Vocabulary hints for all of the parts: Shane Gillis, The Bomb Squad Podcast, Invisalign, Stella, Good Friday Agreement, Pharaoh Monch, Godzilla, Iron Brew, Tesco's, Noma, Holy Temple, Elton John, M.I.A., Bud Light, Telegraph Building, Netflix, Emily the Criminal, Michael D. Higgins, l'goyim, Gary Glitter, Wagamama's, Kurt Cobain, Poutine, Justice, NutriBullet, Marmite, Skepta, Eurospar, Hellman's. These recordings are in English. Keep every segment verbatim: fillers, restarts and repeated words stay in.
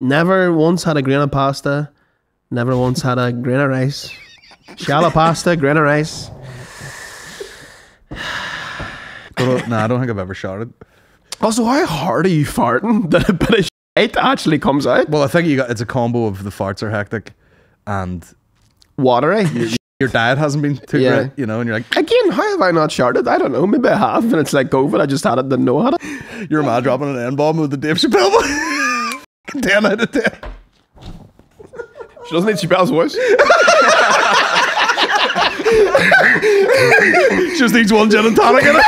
Never once had a grain of pasta. Never once had a grain of rice. Shallow pasta, grain of rice. No, nah, I don't think I've ever shouted. Also, how hard are you farting that a bit of shit actually comes out? Well, I think you got it's a combo of the farts are hectic and watery. Your, your diet hasn't been too yeah. right, you know, and you're like, again, how have I not shouted? I don't know, maybe I have, and it's like COVID. I just had it, didn't know how to. You're mad dropping an N-bomb with the Dave Chappelle one. ten out of ten. She doesn't need Chappelle's voice. She just needs one gin and tonic in it.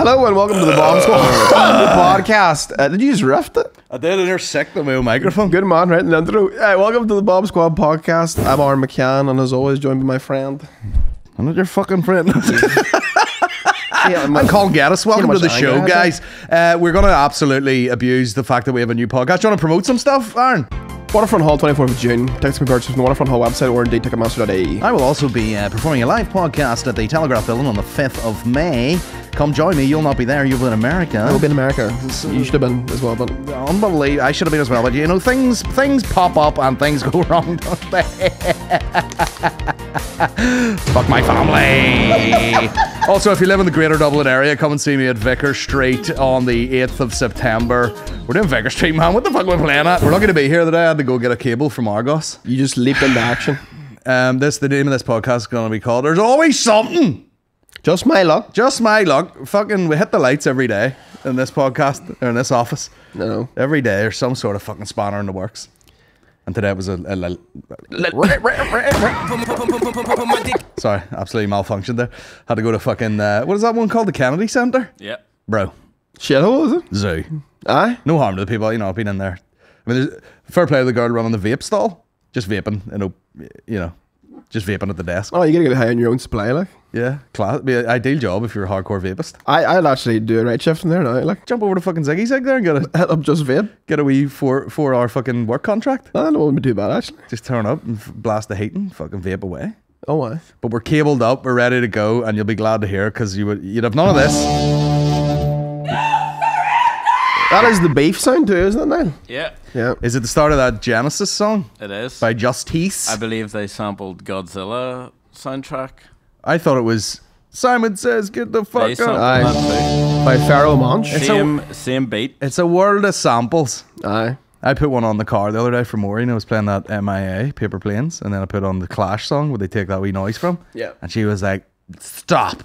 Hello and welcome to the Bomb Squad uh, podcast. Uh, did you just riff it? I did, and you're sick with my own microphone. Good man, right in the intro. Hey, welcome to the Bomb Squad podcast. I'm Aaron McCann, and as always, joined by my friend. I'm not your fucking friend. Yeah, I'm, I'm Colin Geddis. Welcome to the show, guys. Uh, we're going to absolutely abuse the fact that we have a new podcast. Do you want to promote some stuff, Aaron? Waterfront Hall, twenty-fourth of June. Tickets can be purchased from the Waterfront Hall website or indeed Ticketmaster dot I E. I will also be uh, performing a live podcast at the Telegraph Building on the fifth of May. Come join me. You'll not be there. You'll be in America. I will be in America. So you should have been as well, but unbelievable. I should have been as well, but you know, things things pop up and things go wrong, don't they? Fuck my family. Also, if you live in the Greater Dublin area, come and see me at Vicar Street on the eighth of September. We're doing Vicar Street, man. What the fuck are we playing at? We're not going to be here today. I had to go get a cable from Argos. You just leaped into action. Um, this the name of this podcast is going to be called "There's Always Something." Just my luck. Just my luck. Fucking, we hit the lights every day in this podcast or in this office. No, every day there's some sort of fucking spanner in the works. And today it was a. a, a, a Sorry, absolutely malfunctioned there. Had to go to fucking uh, what is that one called? The Kennedy Center. Yeah, bro. Shithole, is it? Zoo. Aye. No harm to the people. You know, I've been in there. I mean, there's fair play to the girl running the vape stall, just vaping, you know, you know, just vaping at the desk. Oh, you gotta get high on your own supply, like. Yeah, class. It'd be an ideal job if you're a hardcore vapist. I, I'd actually do a right shift in there now. Like, jump over to fucking Ziggy Zig there and get a hit up just vape. Get a wee four four hour fucking work contract. I don't know what we do about actually. Just turn up and blast the heat and fucking vape away. Oh, why? But we're cabled up, we're ready to go, and you'll be glad to hear because you would you'd have none of this. That is the beef sound too, isn't it now? Yeah. Yeah. Is it the start of that Genesis song? It is. By Justice. I believe they sampled Godzilla soundtrack. I thought it was Simon Says Get the Fuck Out. Aye. That too. By Pharaoh Monch. Same, a, same beat. It's a world of samples. Aye. I put one on the car the other day for Maureen. I was playing that M I A, Paper Planes, and then I put on the Clash song where they take that wee noise from. Yeah. And she was like, stop.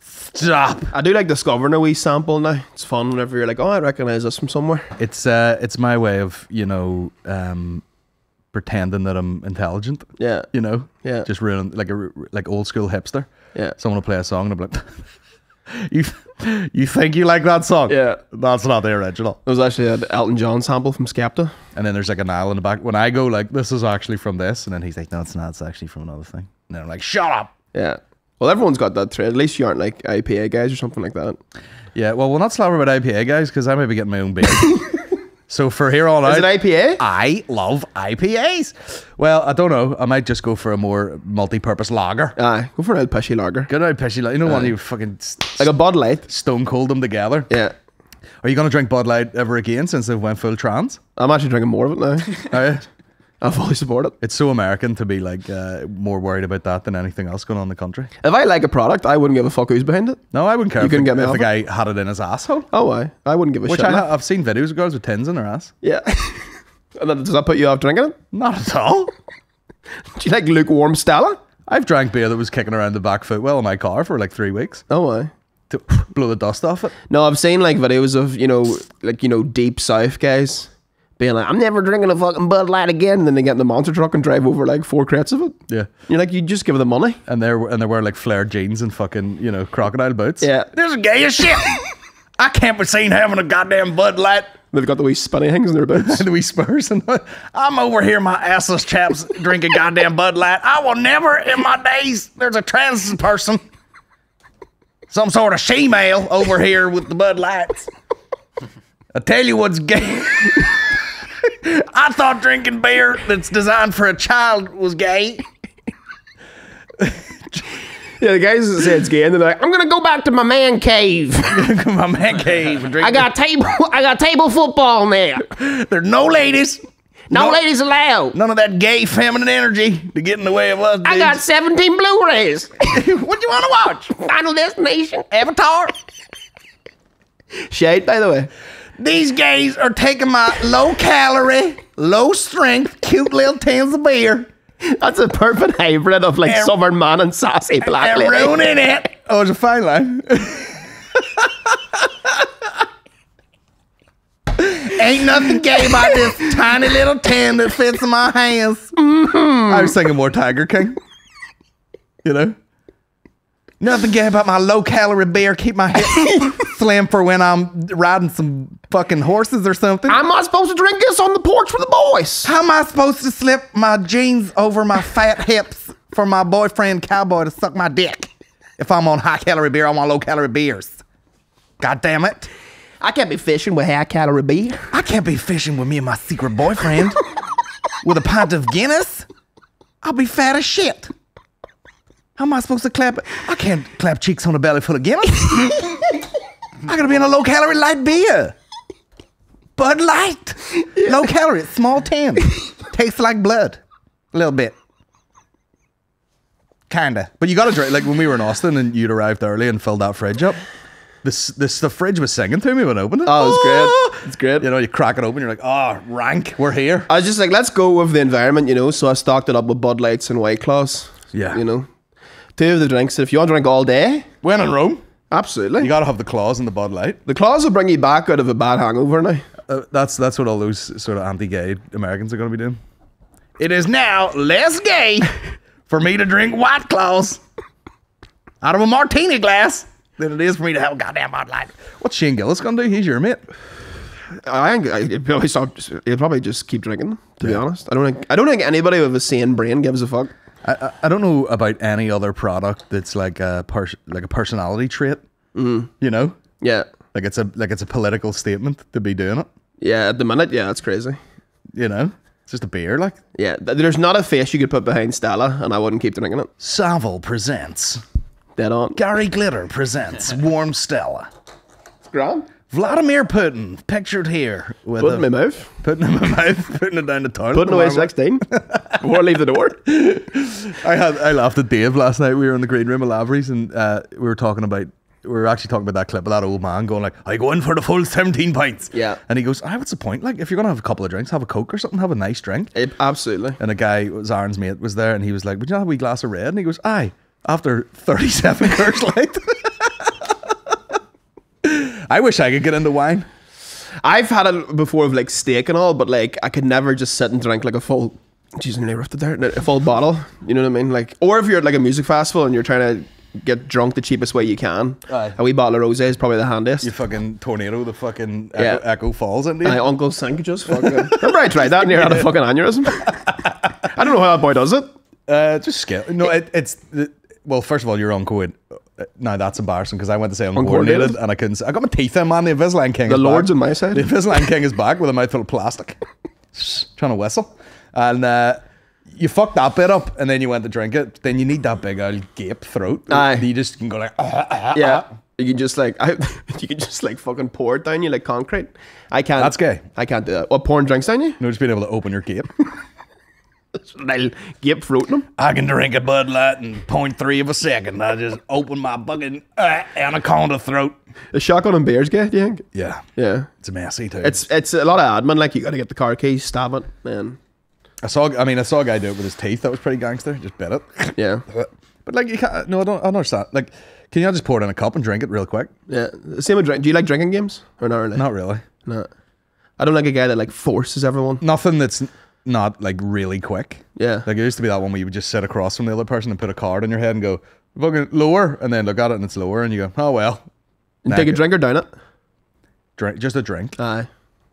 Stop. I do like discovering a wee sample now. It's fun whenever you're like, oh, I recognise this from somewhere. It's uh, it's my way of, you know, um, pretending that I'm intelligent. Yeah. You know? Yeah. Just ruining, like a like old school hipster. Yeah. Someone will play a song and I'm like, you, th you think you like that song? Yeah. That's not the original. It was actually an Elton John sample from Skepta. And then there's like an aisle in the back. When I go like, this is actually from this. And then he's like, no, it's not. It's actually from another thing. And then I'm like, shut up. Yeah. Well, everyone's got that trade. At least you aren't like I P A guys or something like that. Yeah, well, we'll not slobber about I P A guys because I might be getting my own beer. So for here on out... Is it I P A? I love I P As. Well, I don't know. I might just go for a more multi-purpose lager. Aye, go for an old Peshi lager. Good old Peshi lager. You know one you fucking... Like a Bud Light. Stone Cold them together. Yeah. Are you going to drink Bud Light ever again since they've went full trans? I'm actually drinking more of it now. Are you? I fully support it. It's so American to be like uh, more worried about that than anything else going on in the country. If I like a product, I wouldn't give a fuck who's behind it. No, I wouldn't care. You if couldn't the, get me if the guy it. Had it in his asshole. Oh, I, I wouldn't give a Which shit. Which I've seen videos of girls with tins in their ass. Yeah. Does that put you off drinking it? Not at all. Do you like lukewarm Stella? I've drank beer that was kicking around the back foot well in my car for like three weeks. Oh, I. To blow the dust off it. No, I've seen like videos of, you know, like, you know, deep south guys. Being like, I'm never drinking a fucking Bud Light again, and then they get in the monster truck and drive over like four crates of it. Yeah, you're like, you just give them money, and they're and they're wearing like flared jeans and fucking, you know, crocodile boots. Yeah, there's a gay as shit. I can't be seen having a goddamn Bud Light. They've got the wee spinny things in their boots, the wee spurs, and I'm over here, my assless chaps, drinking goddamn Bud Light. I will never in my days. There's a trans person, some sort of she-male over here with the Bud Lights. I tell you what's gay. I thought drinking beer that's designed for a child was gay. Yeah, the guys that said it's gay, and they're like, I'm gonna go back to my man cave. My man cave. And drink I got table. I got table football now. There's no ladies. No, no ladies allowed. None of that gay feminine energy to get in the way of us. I dudes. got seventeen Blu-rays. What do you want to watch? Final Destination, Avatar. Shade, by the way. These gays are taking my low-calorie, low-strength, cute little tins of beer. That's a perfect hybrid of like and, Southern man and saucy black lady. They're ruining it. Oh, it's a fine line. Ain't nothing gay about this tiny little tin that fits in my hands. Mm-hmm. I was thinking more Tiger King. You know? Nothing gay about my low-calorie beer. Keep my hips slim for when I'm riding some fucking horses or something. I'm not supposed to drink this on the porch for the boys. How am I supposed to slip my jeans over my fat hips for my boyfriend cowboy to suck my dick? If I'm on high-calorie beer, I'm on low-calorie beers. God damn it. I can't be fishing with high-calorie beer. I can't be fishing with me and my secret boyfriend with a pint of Guinness. I'll be fat as shit. How am I supposed to clap? I can't clap cheeks on a belly full of Guinness. I gotta be in a low-calorie light beer. Bud Light. Yeah. Low-calorie, small tin. Tastes like blood. A little bit. Kinda. But you gotta drink. Like when we were in Austin and you'd arrived early and filled that fridge up, this, this, the fridge was singing to me when I opened it. Oh, it's oh. great. It's great. You know, you crack it open, you're like, oh, rank, we're here. I was just like, let's go with the environment, you know, so I stocked it up with Bud Lights and White Claws. Yeah. You know? Two of the drinks that if you want to drink all day. When in Rome. Absolutely. You got to have the claws and the Bud Light. The claws will bring you back out of a bad hangover now. Uh, that's that's what all those sort of anti-gay Americans are going to be doing. It is now less gay for me to drink White Claws out of a martini glass than it is for me to have a goddamn Bud Light. What's Shane Gillis going to do? He's your mate. I think he'll probably, stop, he'll probably just keep drinking, to yeah. be honest. I don't think I don't think anybody with a sane brain gives a fuck. I, I don't know about any other product that's like a pers like a personality trait. Mm. You know? Yeah. Like it's a like it's a political statement to be doing it. Yeah, at the minute, yeah, it's crazy. You know? It's just a beer, like. Yeah, there's not a face you could put behind Stella and I wouldn't keep drinking it. Savile presents. Dead on. Gary Glitter presents Warm Stella. It's grand. Vladimir Putin, pictured here. With putting in my mouth. Putting in my mouth. Putting it down the toilet. Putting away sixteen. Before I leave the door. I had I laughed at Dave last night. We were in the green room at Lavery's and uh, we were talking about, we were actually talking about that clip of that old man going like, I go in for the full seventeen pints. Yeah. And he goes, ah, what's the point? Like, if you're going to have a couple of drinks, have a Coke or something, have a nice drink. It, absolutely. And a guy, it was Aaron's mate, was there and he was like, would you have a wee glass of red? And he goes, aye, after thirty-seven Coors Light. I wish I could get into wine. I've had it before of like steak and all, but like I could never just sit and drink like a full, geez, I nearly roughed it there, a full bottle. You know what I mean? Like, or if you're at like a music festival and you're trying to get drunk the cheapest way you can, aye, a wee bottle of rosé is probably the handiest. You fucking tornado, the fucking yeah. echo, echo falls into you. My uncle sank just fucking. Remember I tried that and near had a fucking aneurysm. I don't know how that boy does it. Uh, just scale. No, it, it's it, well. First of all, your uncle would. Now that's embarrassing because I went to say uncoordinated and I couldn't. I got my teeth in, man. The Invisalign King. The is Lord's back. On my side. The Invisalign King is back with a mouthful of plastic, trying to whistle. And uh, you fucked that bit up, and then you went to drink it. Then you need that big old gape throat. Aye. You just can go like, ah, ah, yeah. Ah. You can just like, I, you can just like fucking pour it down you like concrete. I can't. That's gay. I can't do that. What, pouring drinks down you? No, just being able to open your gape. I'll keep floating them. I can drink a Bud Light in point three of a second. I just open my fucking uh, anaconda throat. Is shotgun and beers gay, do you think? Yeah. Yeah. It's messy too. It's it's a lot of admin. Like you got to get the car keys, stab it, man. I saw. I mean, I saw a guy do it with his teeth. That was pretty gangster. Just bit it. Yeah. But like, you can't. No, I don't. I don't understand. Like, can you just pour it in a cup and drink it real quick? Yeah. Same with drink. Do you like drinking games or not really? Not really. No. I don't like a guy that like forces everyone. Nothing that's. Not like really quick. Yeah. Like it used to be that one where you would just sit across from the other person and put a card in your head and go, fucking lower, and then look at it and it's lower and you go, oh well. And take a drink or down it? Drink, just a drink. Aye.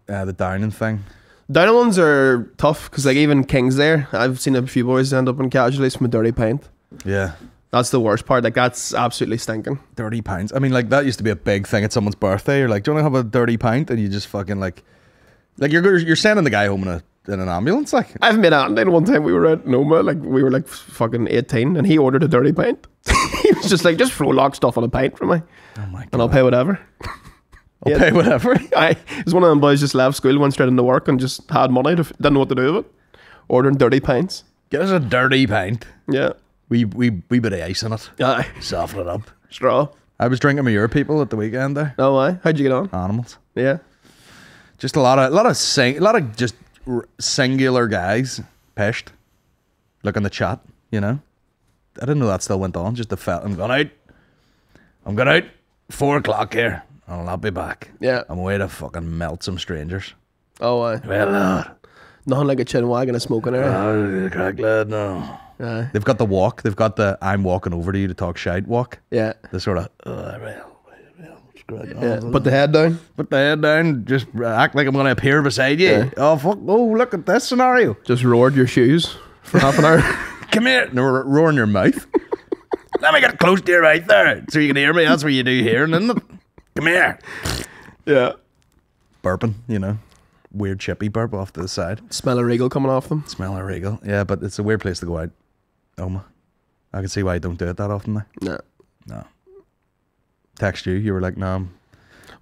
Yeah, uh, the downing thing. Downing ones are tough because like even King's there, I've seen a few boys end up in casualties from a dirty pint. Yeah. That's the worst part. Like that's absolutely stinking. Dirty pints. I mean like that used to be a big thing at someone's birthday. You're like, do you want to have a dirty pint? And you just fucking like, like you're, you're sending the guy home in a in an ambulance, like. I've been out, and then one time we were at Noma, like we were like fucking eighteen, and he ordered a dirty pint. He was just like, just throw lock stuff on a pint for me. Oh my God. And I'll pay whatever. I'll yeah. pay whatever. I was one of them boys, just left school, went straight into work, and just had money, to, didn't know what to do with it. Ordering dirty pints. Get us a dirty pint. Yeah. We we we bit of ice in it. Aye. Soften it up. Straw. I was drinking with your people at the weekend there. Oh, why? How'd you get on? Animals. Yeah. Just a lot of, a lot of, sing, a lot of just r singular guys pissed. Looking the chat, you know. I didn't know that still went on. Just the felt. I'm going out. I'm going out. Four o'clock here. I'll not be back. Yeah. I'm away to fucking melt some strangers. Oh, aye. Well, Lord. Nothing like a chin wag and a smoking area. Oh, crack lad, no. Aye. They've got the walk. They've got the I'm walking over to you to talk shite walk. Yeah. The sort of, oh, well. Yeah. Put the head down. Put the head down. Just act like I'm going to appear beside you. Yeah. Oh fuck! Oh look at this scenario. Just roared your shoes for half an hour. Come here. And ro roaring your mouth. Let me get close to you right there, so you can hear me. That's what you do here, and then come here. Yeah. Burping, you know, weird chippy burp off to the side. Smell a regal coming off them. Smell a regal. Yeah, but it's a weird place to go out. Oh my! I can see why you don't do it that often now. No. No. Text you, you were like, no, I'm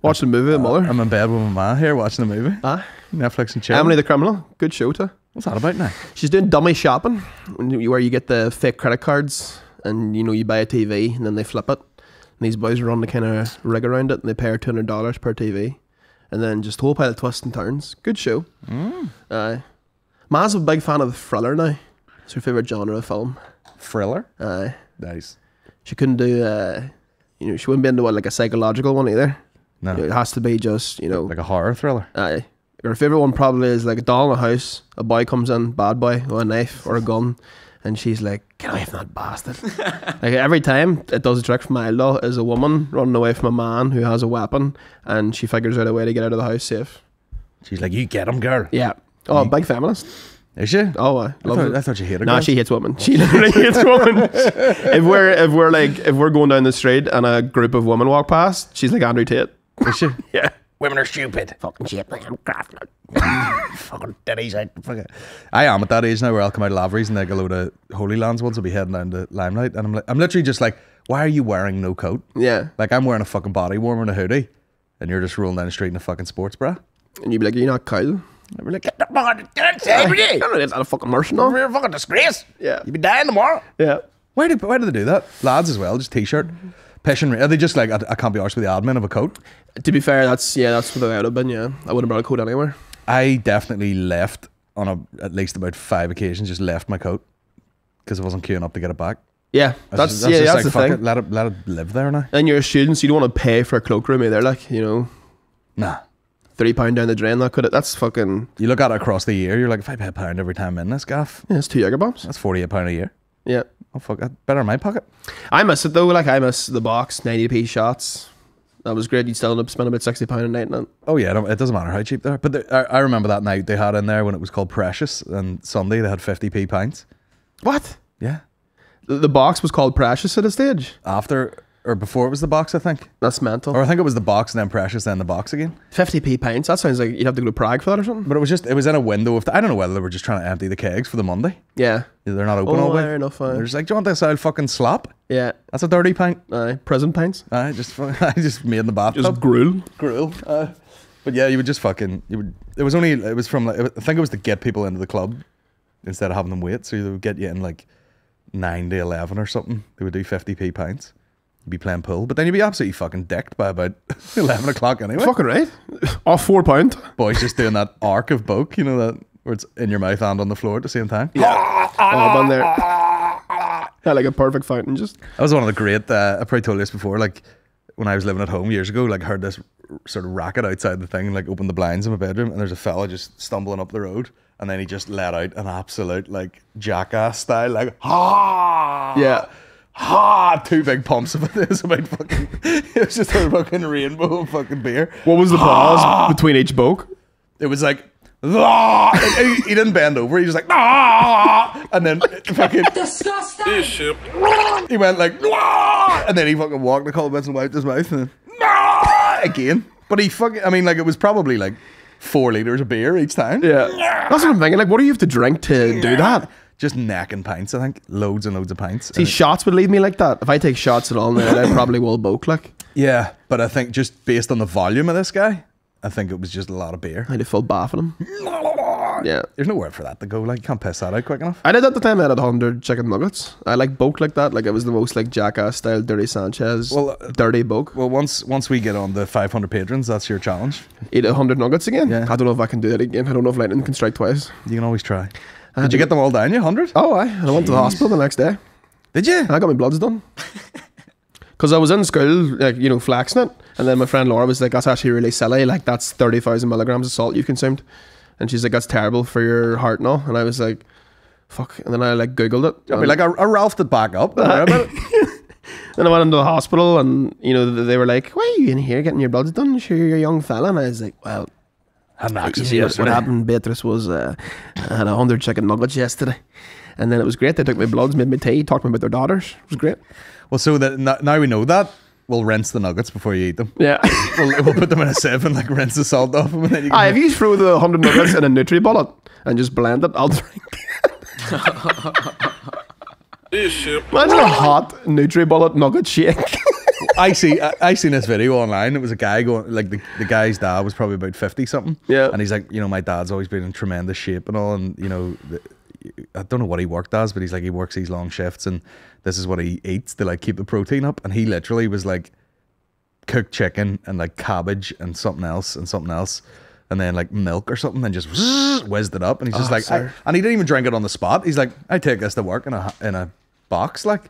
watching the movie, uh, mother. I'm in bed with my ma here watching the movie. Ah, Netflix and chill. Emily the Criminal, good show too. What's that about now? She's doing dummy shopping, where you get the fake credit cards, and you know you buy a T V, and then they flip it, and these boys run the kind of rig around it, and they pay her two hundred dollars per T V, and then just a whole pile of twists and turns. Good show. Mm. Uh, Ma's a big fan of the thriller now. It's her favorite genre of film. Thriller. Aye. Uh, nice. She couldn't do. Uh, You know, she wouldn't be into what, like a psychological one either. No. You know, it has to be just, you know. Like a horror thriller. Aye. Her favourite one probably is like a doll in a house, a boy comes in, bad boy, with a knife or a gun, and she's like, get away from that bastard. Like every time it does a trick for my law is a woman running away from a man who has a weapon, and she figures out a way to get out of the house safe. She's like, you get him, girl. Yeah. Oh, you big feminist. Is she? Oh, uh, I, thought, I thought she hated her. No, nah, she hates women. She literally hates women. If we're if we're like if we're going down the street and a group of women walk past, she's like Andrew Tate. Is she? Yeah. Women are stupid. Fucking shit. I'm crafting it. Fucking ditties out. Fuck it. I am at that age now where I'll come out of Lavery's and like a load of Holy Lands ones will be heading down to Limelight, and I'm like, I'm literally just like, why are you wearing no coat? Yeah. Like I'm wearing a fucking body warmer and a hoodie, and you're just rolling down the street in a fucking sports bra. And you'd be like, are you not Kyle? We're like, get the fucking I don't know, that's not a fucking mercenary. You're a fucking disgrace. Yeah. You'll be dying tomorrow. Yeah. Why do, why do they do that? Lads as well, just t-shirt. Pishing, are they just like, I, I can't be arsed with the admin of a coat? To be fair, that's, yeah, that's what I would have been, yeah. I wouldn't have brought a coat anywhere. I definitely left on a, at least about five occasions, just left my coat because I wasn't queuing up to get it back. Yeah, that's, that's, that's yeah, just that's like, the fuck thing. It, let it, let it live there now. And you're a student, so you don't want to pay for a cloakroom either, like, you know. Nah. three pound down the drain, that could it, that's fucking... You look at it across the year, you're like, if I pay a pound every time I'm in this gaff... Yeah, it's two Jager bombs. That's forty-eight pound a year. Yeah. Oh, fuck, that's better in my pocket. I miss it, though. Like, I miss the box, ninety p shots. That was great. You'd still end up spending about sixty pound a night on it. Oh, yeah, it doesn't matter how cheap they are. But they, I, I remember that night they had in there when it was called Precious, and Sunday they had fifty p pints. What? Yeah. The, the box was called Precious at a stage? After... Or before it was the box, I think. That's mental. Or I think it was the box and then Precious, then the box again. fifty p pints. That sounds like you'd have to go to Prague for that or something. But it was just, it was in a window of, the, I don't know whether they were just trying to empty the kegs for the Monday. Yeah. They're not open oh, all the way. Fair enough. Uh, They're just like, do you want this old fucking slop? Yeah. That's a dirty pint. Aye. Prison pints. Aye. Just, I just made in the bathtub. Just gruel. Gruel. Uh, but yeah, you would just fucking, you would, it was only, it was from, like, I think it was to get people into the club instead of having them wait. So they would get you in like nine to eleven or something. They would do fifty p pints. Be playing pool, but then you'd be absolutely fucking decked by about eleven o'clock anyway. Fucking right, off four pound. Boys just doing that arc of boke, you know that where it's in your mouth and on the floor at the same time. Yeah, oh, I've been there. Yeah, like a perfect fountain. Just that was one of the great. Uh, I probably told you this before. Like when I was living at home years ago, like heard this sort of racket outside the thing, and like opened the blinds in my bedroom, and there's a fella just stumbling up the road, and then he just let out an absolute like jackass style, like ha. Yeah. Ha! Two big pumps of it. It was about fucking. It was just a fucking rainbow of fucking beer. What was the pause ah. between each boke? It was like. Ah. He, he didn't bend over. He was like. Ah. And then fucking. Disgusting. He went like. Ah. And then he fucking walked a couple of minutes and wiped his mouth and then. Ah. Again. But he fucking. I mean, like it was probably like four litres of beer each time. Yeah. yeah. That's what I'm thinking. Like, what do you have to drink to yeah. do that? Just neck and pints, I think. Loads and loads of pints. See, shots would leave me like that. If I take shots at all now, I probably will boke, like. Yeah, but I think just based on the volume of this guy, I think it was just a lot of beer. I had a full bath in him. Yeah. There's no word for that to go, like, you can't piss that out quick enough. I did that the time I had a hundred chicken nuggets. I, like, boke like that. Like, it was the most, like, Jackass-style Dirty Sanchez, well, uh, dirty boke. Well, once once we get on the five hundred patrons, that's your challenge. Eat a hundred nuggets again? Yeah. I don't know if I can do that again. I don't know if lightning can strike twice. You can always try. Did I you get them all down, you a hundred? Oh, aye. And I went to the hospital the next day. Did you? And I got my bloods done. Because I was in school, like, you know, flaxing it. And then my friend Laura was like, that's actually really silly. Like, that's thirty thousand milligrams of salt you've consumed. And she's like, that's terrible for your heart and all. And I was like, fuck. And then I, like, Googled it. I mean, like, I, I ralphed it back up. Then I went into the hospital and, you know, they were like, why are you in here getting your bloods done? Sure, you're a young fella. And I was like, well... Had you see what, what happened, Beatrice, was uh, I had a hundred chicken nuggets yesterday, and then it was great. They took my bloods, made me tea, talked to me about their daughters. It was great. Well, so that now we know that, we'll rinse the nuggets before you eat them. Yeah, we'll, we'll put them in a sieve and, like, rinse the salt off them. And then you can Aye, if you throw the hundred nuggets in a NutriBullet and just blend it, I'll drink. Imagine a hot NutriBullet nugget shake. I see. I, I seen this video online. It was a guy going, like, the, the guy's dad was probably about fifty something. Yeah. And he's like, you know, my dad's always been in tremendous shape and all, and you know, the, I don't know what he worked as, but he's like, he works these long shifts, and this is what he eats to, like, keep the protein up. And he literally was like, cooked chicken and, like, cabbage and something else and something else, and then, like, milk or something, and just whizzed it up. And he's just oh, like, I, and he didn't even drink it on the spot. He's like, I take this to work in a in a box, like.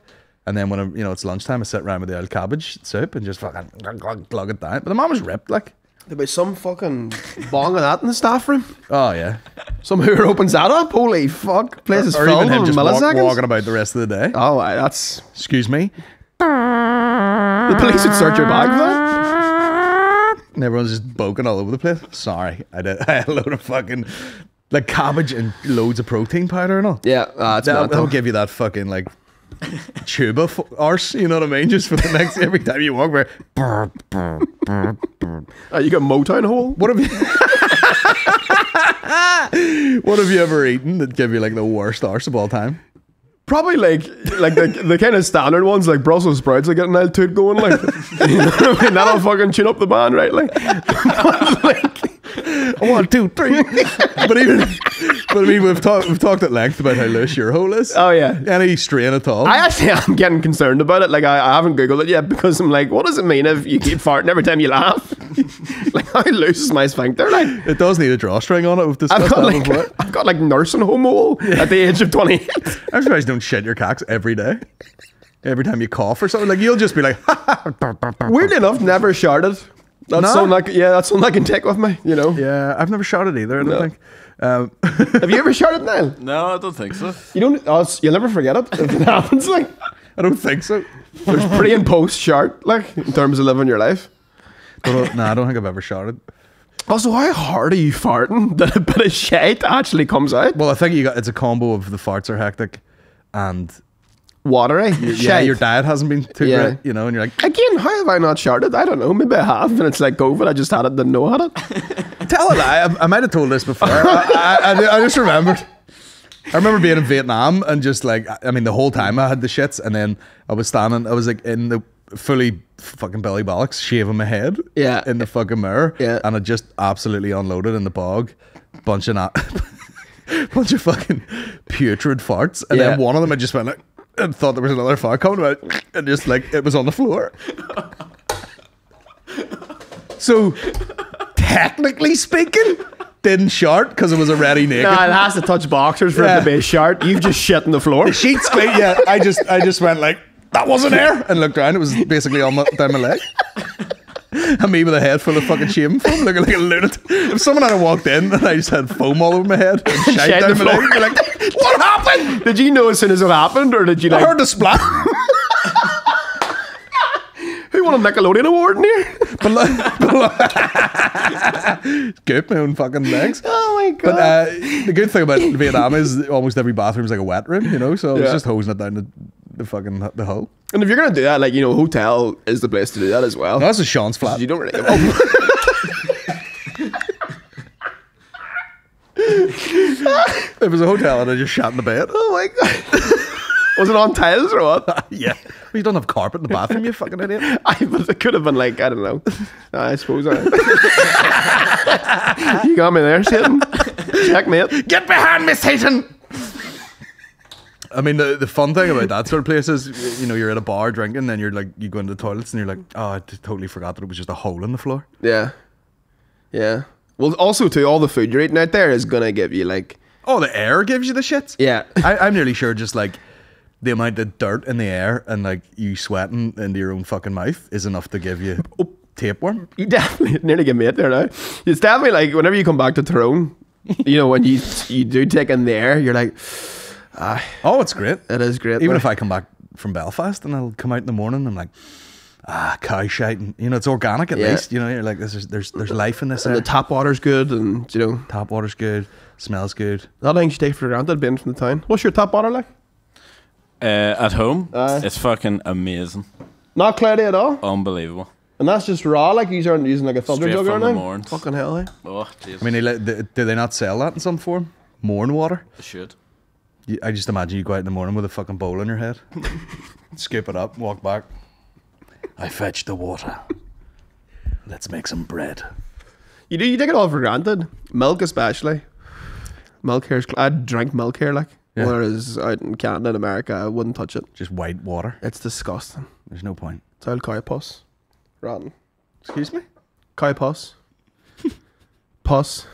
And then when, I, you know, it's lunchtime, I sit around with the old cabbage soup and just fucking glug, glug, glug it down. But the mom was ripped, like. There'll be some fucking bong of that in the staff room. Oh, yeah. Some hooer opens that up. Holy fuck. Place is filled in milliseconds. Or even him just walking about the rest of the day. Oh, aye, that's... Excuse me. The police would search your bag, though. And everyone's just boking all over the place. Sorry. I, did, I had a load of fucking... Like, cabbage and loads of protein powder and all. Yeah. Uh, it's that, that'll give you that fucking, like... tube of arse, you know what I mean? Just for the next every time you walk, where burr, burr, burr, burr. Uh, you got Motown hole. What have you? What have you ever eaten that gave you, like, the worst arse of all time? Probably like like the, the kind of standard ones, like Brussels sprouts. I get an old toot going, like, you know what I mean? That'll fucking tune up the band, right? Like, like one, two, three. But even. But I mean, we've talked we've talked at length about how loose your hole is. Oh yeah, any strain at all? I actually am getting concerned about it. Like, I, I haven't Googled it yet because I'm like, what does it mean if you keep farting every time you laugh? Like, how loose is my sphincter? Like, it does need a drawstring on it. We've discussed I've got, that before. Like, I've got like nursing home hole yeah. at the age of twenty-eight. I'm surprised you don't shit your cocks every day. Every time you cough or something, like, you'll just be like, weirdly enough, never sharted. That's no. something like yeah, that's something I can take with me. You know. Yeah, I've never sharted either. I don't no. think. Um, have you ever shouted, Niall? No, I don't think so. You don't? Oh, you'll never forget it if it happens. Like, I don't think so. There's pre and post shout, like, in terms of living your life. No, nah, I don't think I've ever shouted. Also, how hard are you farting that a bit of shit actually comes out? Well, I think you got it's a combo of the farts are hectic and watery. You, yeah, your diet hasn't been too yeah. great, you know, and you're like, again, how have I not shouted? I don't know, maybe I have, and it's like COVID. I just had it, didn't know I had it. Tell a lie. I, I might have told this before. I, I, I just remembered. I remember being in Vietnam and just like, I mean, the whole time I had the shits, and then I was standing, I was like in the fully fucking belly bollocks, shaving my head yeah. in the fucking mirror, yeah. and I just absolutely unloaded in the bog, bunch of, bunch of fucking putrid farts, and yeah. then one of them I just went like, and thought there was another fart coming out, and just like it was on the floor. So technically speaking, didn't shart because it was already naked. Nah, it has to touch boxers for yeah. it to be a shart. You've just shit in the floor. The sheets clean. Yeah, I just I just went like that wasn't air and looked around. It was basically on my, down my leg. And me with a head full of fucking shaving foam, looking like a lunatic. If someone had walked in and I just had foam all over my head and shite down the floor, you're like, what happened? Did you know as soon as it happened, or did you like? I heard the splat. Who won a Nickelodeon award in here? Scoop my own fucking legs. Oh my god! But uh, the good thing about Vietnam is almost every bathroom is like a wet room, you know. So yeah. I was just hosing it down the, the fucking the hole. And if you're gonna do that, like, you know, hotel is the place to do that as well. No, that's a Sean's flat. You don't really. It was a hotel and I just shat in the bed. Oh my god. Was it on tiles or what? Yeah. Well, you don't have carpet in the bathroom, you fucking idiot. I, but it could have been like, I don't know. I suppose I. You got me there, Satan. Checkmate. Get behind me, Satan. I mean, the, the fun thing about that sort of place is, you know, you're at a bar drinking, then you're like, you go into the toilets and you're like, oh, I totally forgot that it was just a hole in the floor. Yeah. Yeah. Well, also, too, all the food you're eating out there is going to give you like... Oh, the air gives you the shits? Yeah. I, I'm nearly sure just like the amount of dirt in the air and like you sweating into your own fucking mouth is enough to give you oh, tapeworm. You definitely nearly give me it there now. It's definitely like whenever you come back to Tyrone, you know, when you you do take in the air, you're like... Ah, oh, it's great. It is great. Even if I come back from Belfast and I'll come out in the morning and I'm like... Ah, cow shite, and you know it's organic at yeah. least. You know, you're like, this is, there's there's life in this. And air. The tap water's good, and you know, tap water's good, smells good. That thing you take for granted being from the town. What's your tap water like? Uh, at home, uh, it's fucking amazing. Not cloudy at all. Unbelievable. And that's just raw. Like you aren't using like a filter jug or anything. Fucking hell, eh? Oh, Jesus. I mean, they, they, do they not sell that in some form? Morn water. They should. You, I just imagine you go out in the morning with a fucking bowl in your head, scoop it up, walk back. I fetched the water. Let's make some bread. You do, you take it all for granted. Milk especially. Milk here's, I drink milk here like. Yeah. Whereas out in Canada and America, I wouldn't touch it. Just white water. It's disgusting. There's no point. It's all cow pus. Rotten. Excuse me? Cow pus. Pus.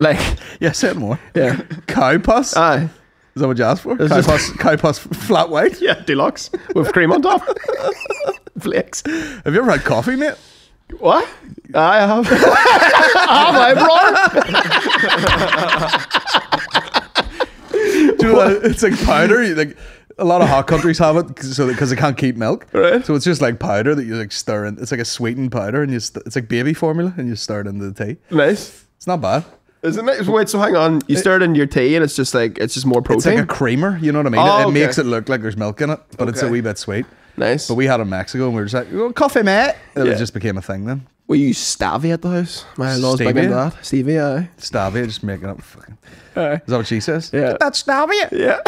Like, yeah, say it more. Yeah. Cow pus? Aye. Is that what you asked for? Cow pus, cow pus flat white? Yeah, deluxe. With cream on top. Flakes. Have you ever had coffee, mate? What? I have. Have I, brother? Do you know what? It's like powder. You, like, a lot of hot countries have it because so they can't keep milk. Right. So it's just like powder that you like stir in. It's like a sweetened powder and you it's like baby formula and you stir it into the tea. Nice. It's not bad. Isn't it? Wait, so hang on. You stir it in your tea and it's just like, it's just more protein. It's like a creamer, you know what I mean? Oh, it, it okay. makes it look like there's milk in it, but okay. it's a wee bit sweet. Nice. But we had it in Mexico and we were just like, oh, coffee, mate. And yeah. it just became a thing then. Were you Stavia at the house? My law's big on that. Stavia. Stavia, just making up fucking. Right. Is that what she says? Yeah. That's Stavia. Yeah.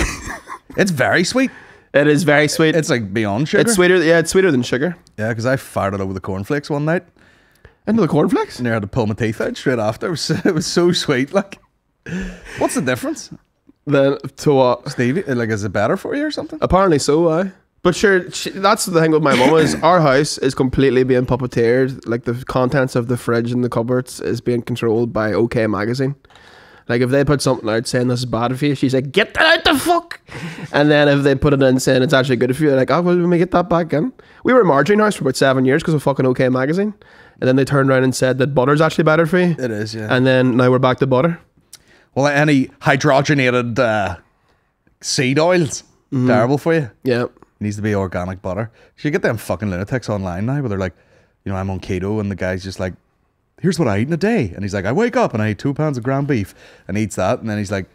It's very sweet. It is very sweet. It's like beyond sugar. It's sweeter. Yeah, it's sweeter than sugar. Yeah, because I fired it over the cornflakes one night. Into the cornflakes? And I had to pull my teeth out straight after. It was, it was so sweet. Like, what's the difference? Then to what? Stevie, like, is it better for you or something? Apparently so, aye. But sure, she, that's the thing with my mum is our house is completely being puppeteered. Like, the contents of the fridge and the cupboards is being controlled by OK Magazine. Like, if they put something out saying this is bad for you, she's like, get that out the fuck. And then if they put it in saying it's actually good for you, they're like, oh, well, let me get that back in. We were margarine house for about seven years because of fucking OK Magazine. And then they turned around and said that butter's actually better for you. It is, yeah. And then now we're back to butter. Well, any hydrogenated uh, seed oils, mm. terrible for you. Yeah. Needs to be organic butter. So you get them fucking lunatics online now where they're like, you know, I'm on keto and the guy's just like, here's what I eat in a day. And he's like, I wake up and I eat two pounds of ground beef and eats that. And then he's like,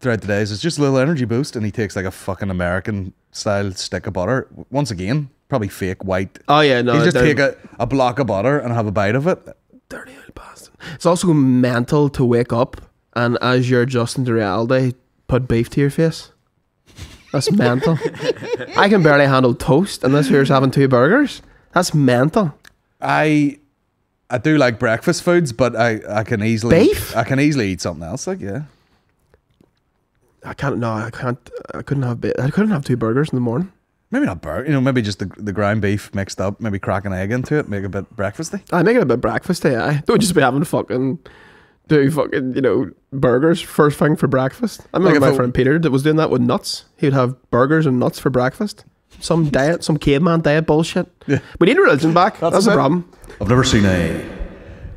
throughout the days, it's just a little energy boost. And he takes like a fucking American style stick of butter. Once again, probably fake white. Oh yeah, no. You just take a, a block of butter and have a bite of it. Dirty old bastard. It's also mental to wake up and as you're adjusting to reality, put beef to your face. That's mental. I can barely handle toast unless you're having two burgers. That's mental. I... I do like breakfast foods, but I, I can easily beef. I can easily eat something else. Like yeah, I can't. No, I can't. I couldn't have. I couldn't have two burgers in the morning. Maybe not burger. You know, maybe just the the ground beef mixed up. Maybe crack an egg into it. Make it a bit breakfasty. I make it a bit breakfasty. I don't just be having fucking do fucking you know burgers first thing for breakfast. I remember like my friend Peter that was doing that with nuts. He would have burgers and nuts for breakfast. Some diet, some caveman diet bullshit. Yeah. We need religion back. That's, That's the problem. I've never seen a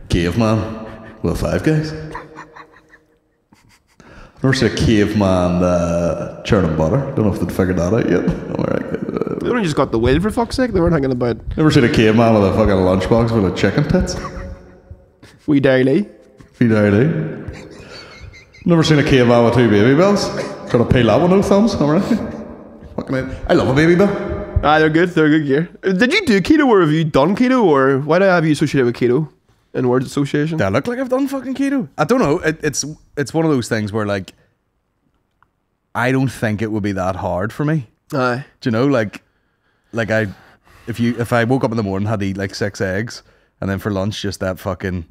caveman with Five Guys. I've never seen a caveman uh, churning butter. Don't know if they'd figured that out yet. Right. Uh, they only just got the wheel for fuck's sake. They weren't hanging about. Never seen a caveman with a fucking lunchbox full of chicken tits. Wee Dowdy. Wee Dowdy. Never seen a caveman with two baby bells. Trying to peel that with no thumbs. All right. I love a baby bell. Ah, they're good. They're good gear. Did you do keto or have you done keto or why do I have you associated with keto and word association? Do I look like I've done fucking keto? I don't know. It, it's it's one of those things where, like, I don't think it would be that hard for me. Aye. Do you know, like, like I, if you, if I woke up in the morning, had to eat like six eggs, and then for lunch just that fucking,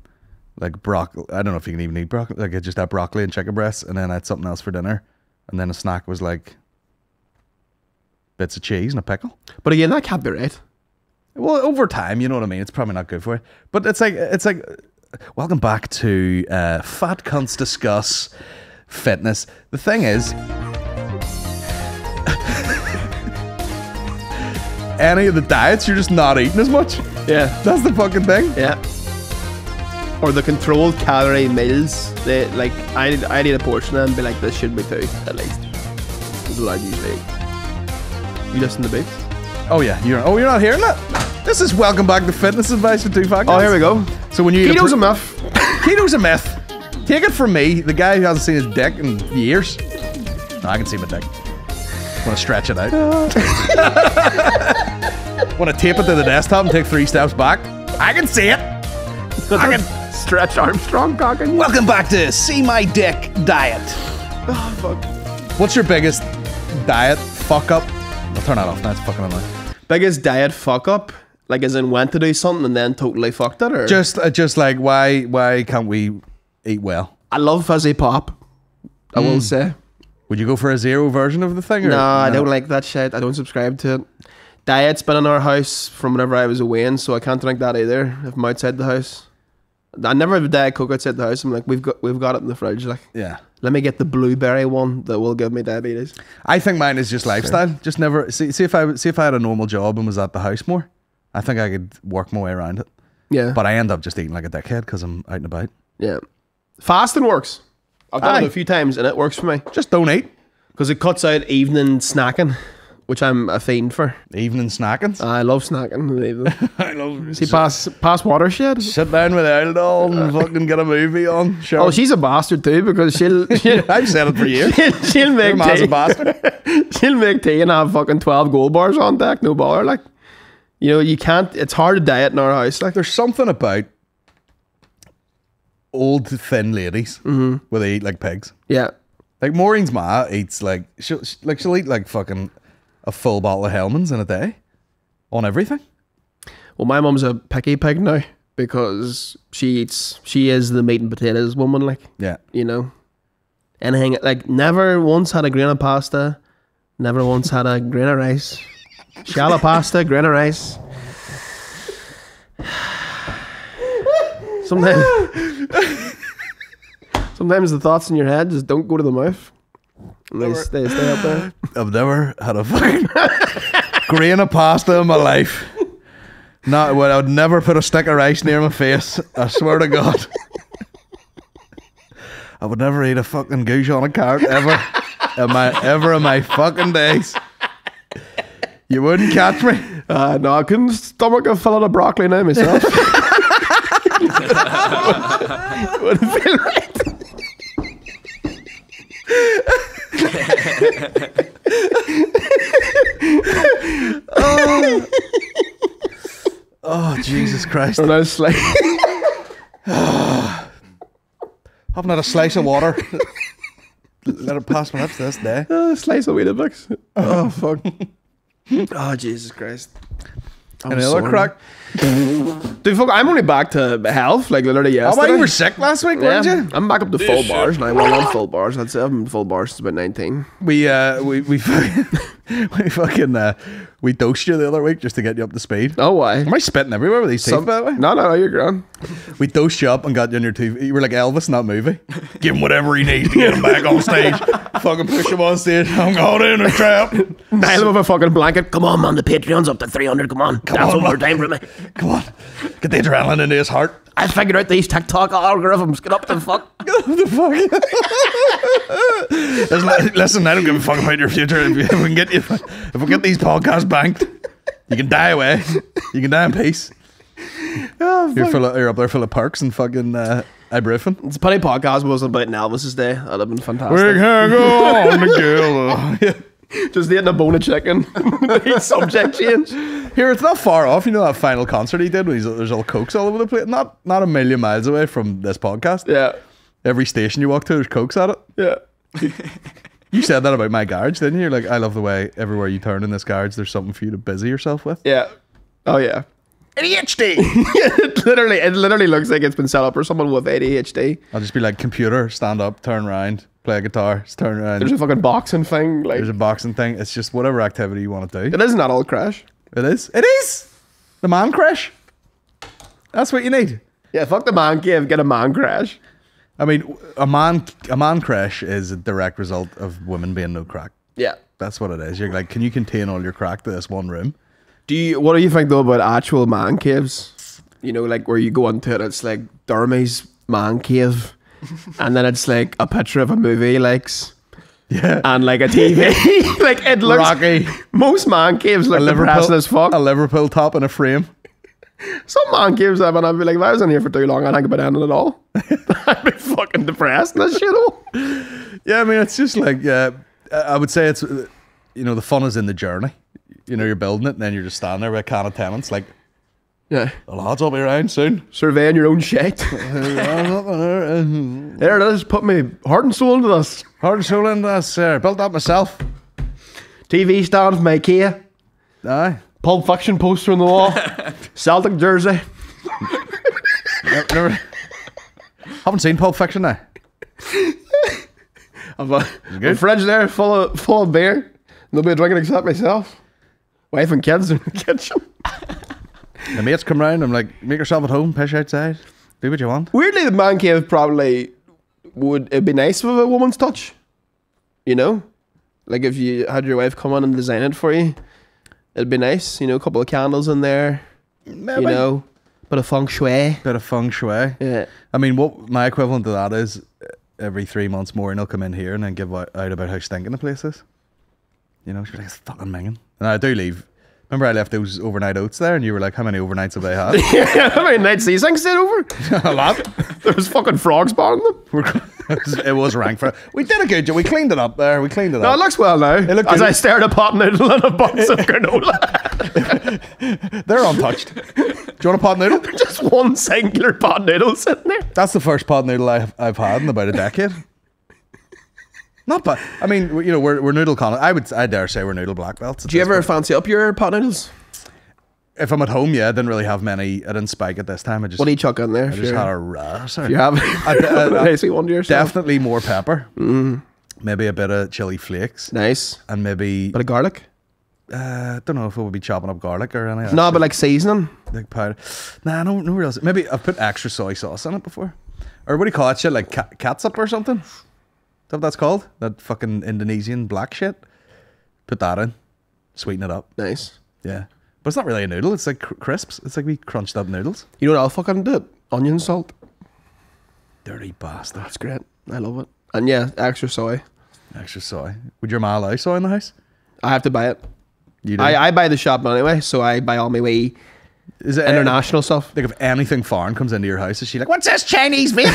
like, broccoli. I don't know if you can even eat broccoli. Like, just that broccoli and chicken breasts, and then I had something else for dinner, and then a snack was like bits of cheese and a pickle. But again, that can't be right. Well, over time, you know what I mean. It's probably not good for it. But it's like, it's like, welcome back to uh, Fat Cunts Discuss Fitness. The thing is, any of the diets, you're just not eating as much. Yeah, that's the fucking thing. Yeah. Or the controlled calorie meals. They, like, I need, I need a portion of them and be like, this should be two, at least. That's what I usually eat. You listen to the beats? Oh yeah, you're, oh, you're not hearing that? This is Welcome Back to Fitness Advice with Two Podcasts. Oh, here we go. So when you eat Keto's a, a myth. Keto's a myth. Take it from me, the guy who hasn't seen his dick in years. No, I can see my dick. I want to stretch it out. I want to tape it to the desktop and take three steps back. I can see it. I can... Stretch Armstrong talking. Welcome back to See My Dick Diet. Oh, fuck. What's your biggest diet fuck up? I'll turn that off. That's fucking annoying. Biggest diet fuck up? Like, as in went to do something and then totally fucked it? Or just uh, just like, why why can't we eat well? I love fizzy pop, I mm. will say. Would you go for a zero version of the thing? Or no, no, I don't like that shit. I don't subscribe to it. Diet's been in our house from whenever I was away, and so I can't drink that either if I'm outside the house. I never have a Diet Coke outside the house. I'm like, we've got we've got it in the fridge. Like, yeah, let me get the blueberry one that will give me diabetes. I think mine is just lifestyle. Sure. Just never see see if I see if I had a normal job and was at the house more, I think I could work my way around it. Yeah, but I end up just eating like a dickhead because I'm out and about. Yeah, fasting works. I've done Aye. it a few times and it works for me. Just don't eat because it cuts out evening snacking, which I'm a fiend for. Evening snackings? I love snacking in the evening. I love... See, pass, pass watershed. Sit down with Elda all and fucking get a movie on. Sure. Oh, she's a bastard too, because she'll... she'll I've said it for you. She'll, she'll make Your tea. A bastard. She'll make tea and have fucking twelve gold bars on deck, no bother. Like, you know, you can't... It's hard to diet in our house. Like, there's something about old, thin ladies mm-hmm. where they eat like pigs. Yeah. Like, Maureen's ma eats like... She'll, she, like, she'll eat like fucking... a full bottle of Hellman's in a day on everything. Well, my mum's a picky pig now because she eats, she is the meat and potatoes woman, like, yeah, you know, anything, like, never once had a grain of pasta, never once had a grain of rice, shallow pasta, grain of rice. Sometimes, sometimes the thoughts in your head just don't go to the mouth. They stay, stay up there. I've never had a fucking grain of pasta in my life. Not well, I would never put a stick of rice near my face. I swear to God. I would never eat a fucking goose on a carrot ever in my ever in my fucking days. You wouldn't catch me. Uh, no, I couldn't stomach a fillet of broccoli now myself. Would it feel right? oh. oh Jesus Christ. Or no slice. oh. Haven't had a slice of water. Let it pass my lips this day. Oh, a slice of Weetabix. Oh fuck. oh Jesus Christ. I'm Another sorry. crack. Dude, fuck, I'm only back to health, like, literally yesterday. Oh, you were sick last week, yeah. weren't you? I'm back up to full bars now. Well, not full bars. I'd say I've been full bars since about nineteen. We, uh, we, we fucking, we fucking, uh, we dosed you the other week just to get you up to speed. Oh, why? Am I spitting everywhere with these teeth, Some, by the way? No, no, no, you're grand. We dosed you up and got you on your T V. You were like Elvis in that movie. Give him whatever he needs to get him back on stage. Fucking push him on stage. I'm going in a trap. Nail him with a fucking blanket. Come on, man. The Patreon's up to three hundred. Come on. Come That's on, overtime for me. Come on. Get the adrenaline into his heart. I figured out these TikTok algorithms. Get up the fuck. Get up the fuck. listen, listen, I don't give a fuck about your future. If we can get, if, if we get these podcasts banked, you can die away. You can die in peace. Oh, you're, full of, you're up there full of perks and fucking uh, ibuprofen. It's a funny podcast wasn't about Elvis's day. That'd have been fantastic. We can go on together. Just eating a bone of chicken. Subject change. Here, it's not far off. You know that final concert he did when he's, there's all cokes all over the place? Not, not a million miles away from this podcast. Yeah. every station you walk to, there's Cokes at it. Yeah. You said that about my garage, didn't you? You're like, I love the way everywhere you turn in this garage, there's something for you to busy yourself with. Yeah. Oh, yeah. A D H D. it literally, it literally looks like it's been set up for someone with A D H D. I'll just be like, computer, stand up, turn around, play a guitar, turn around. There's a fucking boxing thing. Like, there's a boxing thing. It's just whatever activity you want to do. It is an adult crash. It is. It is. The man crash. That's what you need. Yeah, fuck the man cave. Get a man crash. I mean, a man a man crash is a direct result of women being no crack. Yeah. That's what it is. You're like, can you contain all your crack to this one room? Do you, what do you think though about actual man caves? You know, like where you go into it, it's like Dermy's man cave. And then it's like a picture of a movie, like, yeah. And like a T V. Like it looks Rocky. Most man caves look depressing as fuck. A Liverpool top in a frame. Some man caves up and I'd be like, if I was in here for too long, I'd think about ending it all. I'd be fucking depressed and that shit all. Yeah, I mean, it's just like, yeah, I would say it's, you know, the fun is in the journey. You know, you're building it and then you're just standing there with a can of tenants like, yeah, the lads will be around soon. Surveying your own shit. There it is, put me heart and soul into this. Heart and soul into this, sir. Built that myself. T V stand with my Kia. Aye. Pulp Fiction poster on the wall. Celtic jersey. never, never. Haven't seen Pulp Fiction now. I've got a fridge there full of, full of beer. Nobody drinking except myself. Wife and kids in the kitchen. The mates come round. I'm like, make yourself at home. Pish outside. Do what you want. Weirdly, the man cave probably would. It'd be nice with a woman's touch. You know, like if you had your wife come on and design it for you. It'd be nice, you know, a couple of candles in there, maybe. You know, bit of feng shui. Bit of feng shui. Yeah. I mean, what my equivalent to that is every three months Maureen will come in here and then give out about how stinking the place is. You know, she's like, it's fucking minging. And I do leave. Remember I left those overnight oats there and you were like, how many overnights have I had? Yeah, how many nights these things stayed over? A lot. There was fucking frogs behind them. It was, it was rank for. We did a good job. We cleaned it up there. We cleaned it no, up. No, it looks well now. It looked As good. I stared at pot noodle and a box of granola. They're untouched. Do you want a pot noodle? Just one singular pot noodle sitting there. That's the first pot noodle I've, I've had in about a decade. Not bad. I mean, you know, we're, we're noodle con. I would, I dare say we're noodle black belts. Do you ever point. fancy up your pot noodles? If I'm at home, yeah, I didn't really have many. I didn't spike at this time. I just. What do you chuck in there? I just had a ras. You have. I, I, I, I, I, definitely more pepper. Mm. Maybe a bit of chili flakes. Nice. And maybe a bit of garlic. I uh, don't know if it would be chopping up garlic or anything. No, but like seasoning. Like powder. Nah, no, no real. Maybe I've put extra soy sauce on it before, or what do you call that shit? Like ca catsup or something. What that's called, that fucking Indonesian black shit. Put that in, sweeten it up. Nice. Yeah, but it's not really a noodle. It's like cr crisps. It's like we crunched up noodles. You know what I'll fucking do? Onion salt. Dirty bastard. That's great. I love it. And yeah, extra soy. Extra soy. Would your ma allow soy in the house? I have to buy it. You do. I, I buy the shop anyway, so I buy all my way. Is it international any, stuff? Like if anything foreign comes into your house, is she like, what's this Chinese meat?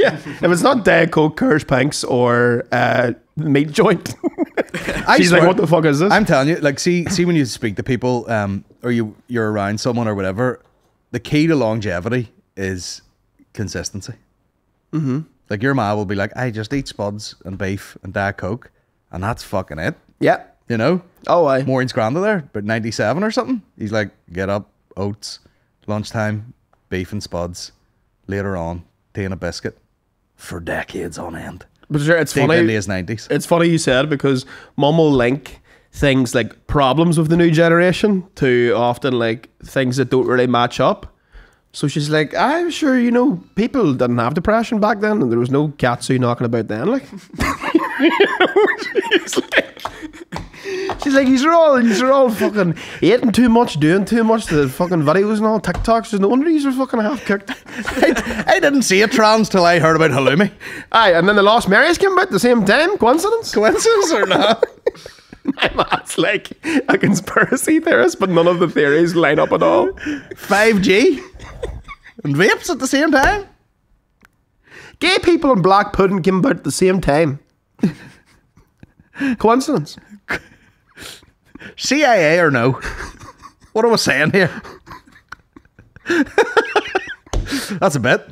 Yeah, if it's not Diet Coke, Kirsch Pinks, or uh, meat joint, she's swear, like, "What the fuck is this?" I'm telling you, like, see, see, when you speak to people, um, or you you're around someone or whatever, the key to longevity is consistency. Mm-hmm. Like your ma will be like, "I just eat spuds and beef and Diet Coke, and that's fucking it." Yeah, you know. Oh, I. Maureen's granda there, but ninety-seven or something. He's like, "Get up, oats, lunchtime, beef and spuds, later on." Tea and a biscuit for decades on end. But sure, it's funny. Deep in his nineties. It's funny you said, because mum will link things like problems with the new generation to often like things that don't really match up. So she's like, I'm sure, you know, people didn't have depression back then and there was no katsu knocking about then. Like, she's like, she's like, these are all, these are all fucking eating too much, doing too much, the fucking videos and all, TikToks. There's no wonder these are fucking half cooked. I, I didn't see a trans till I heard about halloumi. Aye, and then the Lost Marys came about at the same time. Coincidence? Coincidence or not? My man's like a conspiracy theorist, but none of the theories line up at all. five G and vapes at the same time. Gay people and black pudding came about at the same time. Coincidence. C I A or no? What am I saying here? That's a bit.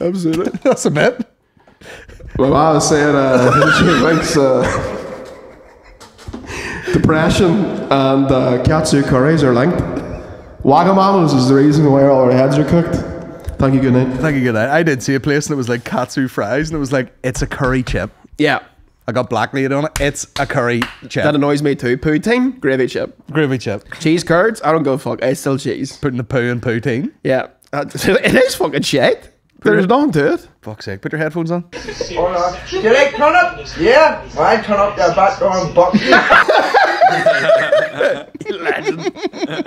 Absolutely. That's a bit. My mom was saying uh, she likes uh, depression and uh, katsu curries are linked. Wagamama's is the reason why all our heads are cooked. Thank you, good night. Thank you, good night. I did see a place and it was like katsu fries and it was like, it's a curry chip. Yeah. I got black lead on it. It's a curry chip. That annoys me too. Poutine, gravy chip. Gravy chip. Cheese curds, I don't go fuck. It's still cheese. Putting the poo in poutine. Yeah. It is fucking shit. There's nothing to it. Fuck's sake, put your headphones on. Hola. Did I turn up? Yeah. I turn up that background box.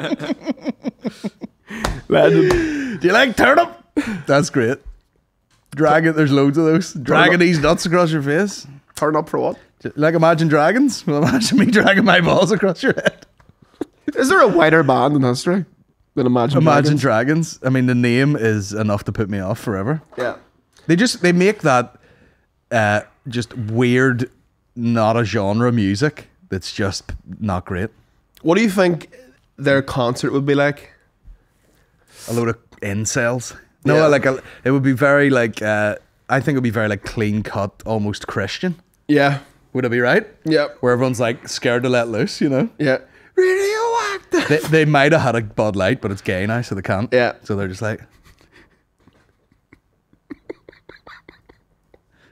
Legend. Legend. Do you like turnip? That's great. Dragon, there's loads of those. Dragging these nuts across your face. Turn up for what? Like Imagine Dragons? Well, imagine me dragging my balls across your head. Is there a wider band in history? Then Imagine, Imagine Dragons. Dragons. I mean, the name is enough to put me off forever. Yeah. They just, they make that uh, just weird, not a genre music that's just not great. What do you think their concert would be like? A load of incels. No, yeah. like, a, it would be very like, uh, I think it would be very like clean cut, almost Christian. Yeah. Would it be right? Yeah. Where everyone's like scared to let loose, you know? Yeah. Radioactive. They, they might have had a Bud Light, but it's gay now, so they can't. Yeah. So they're just like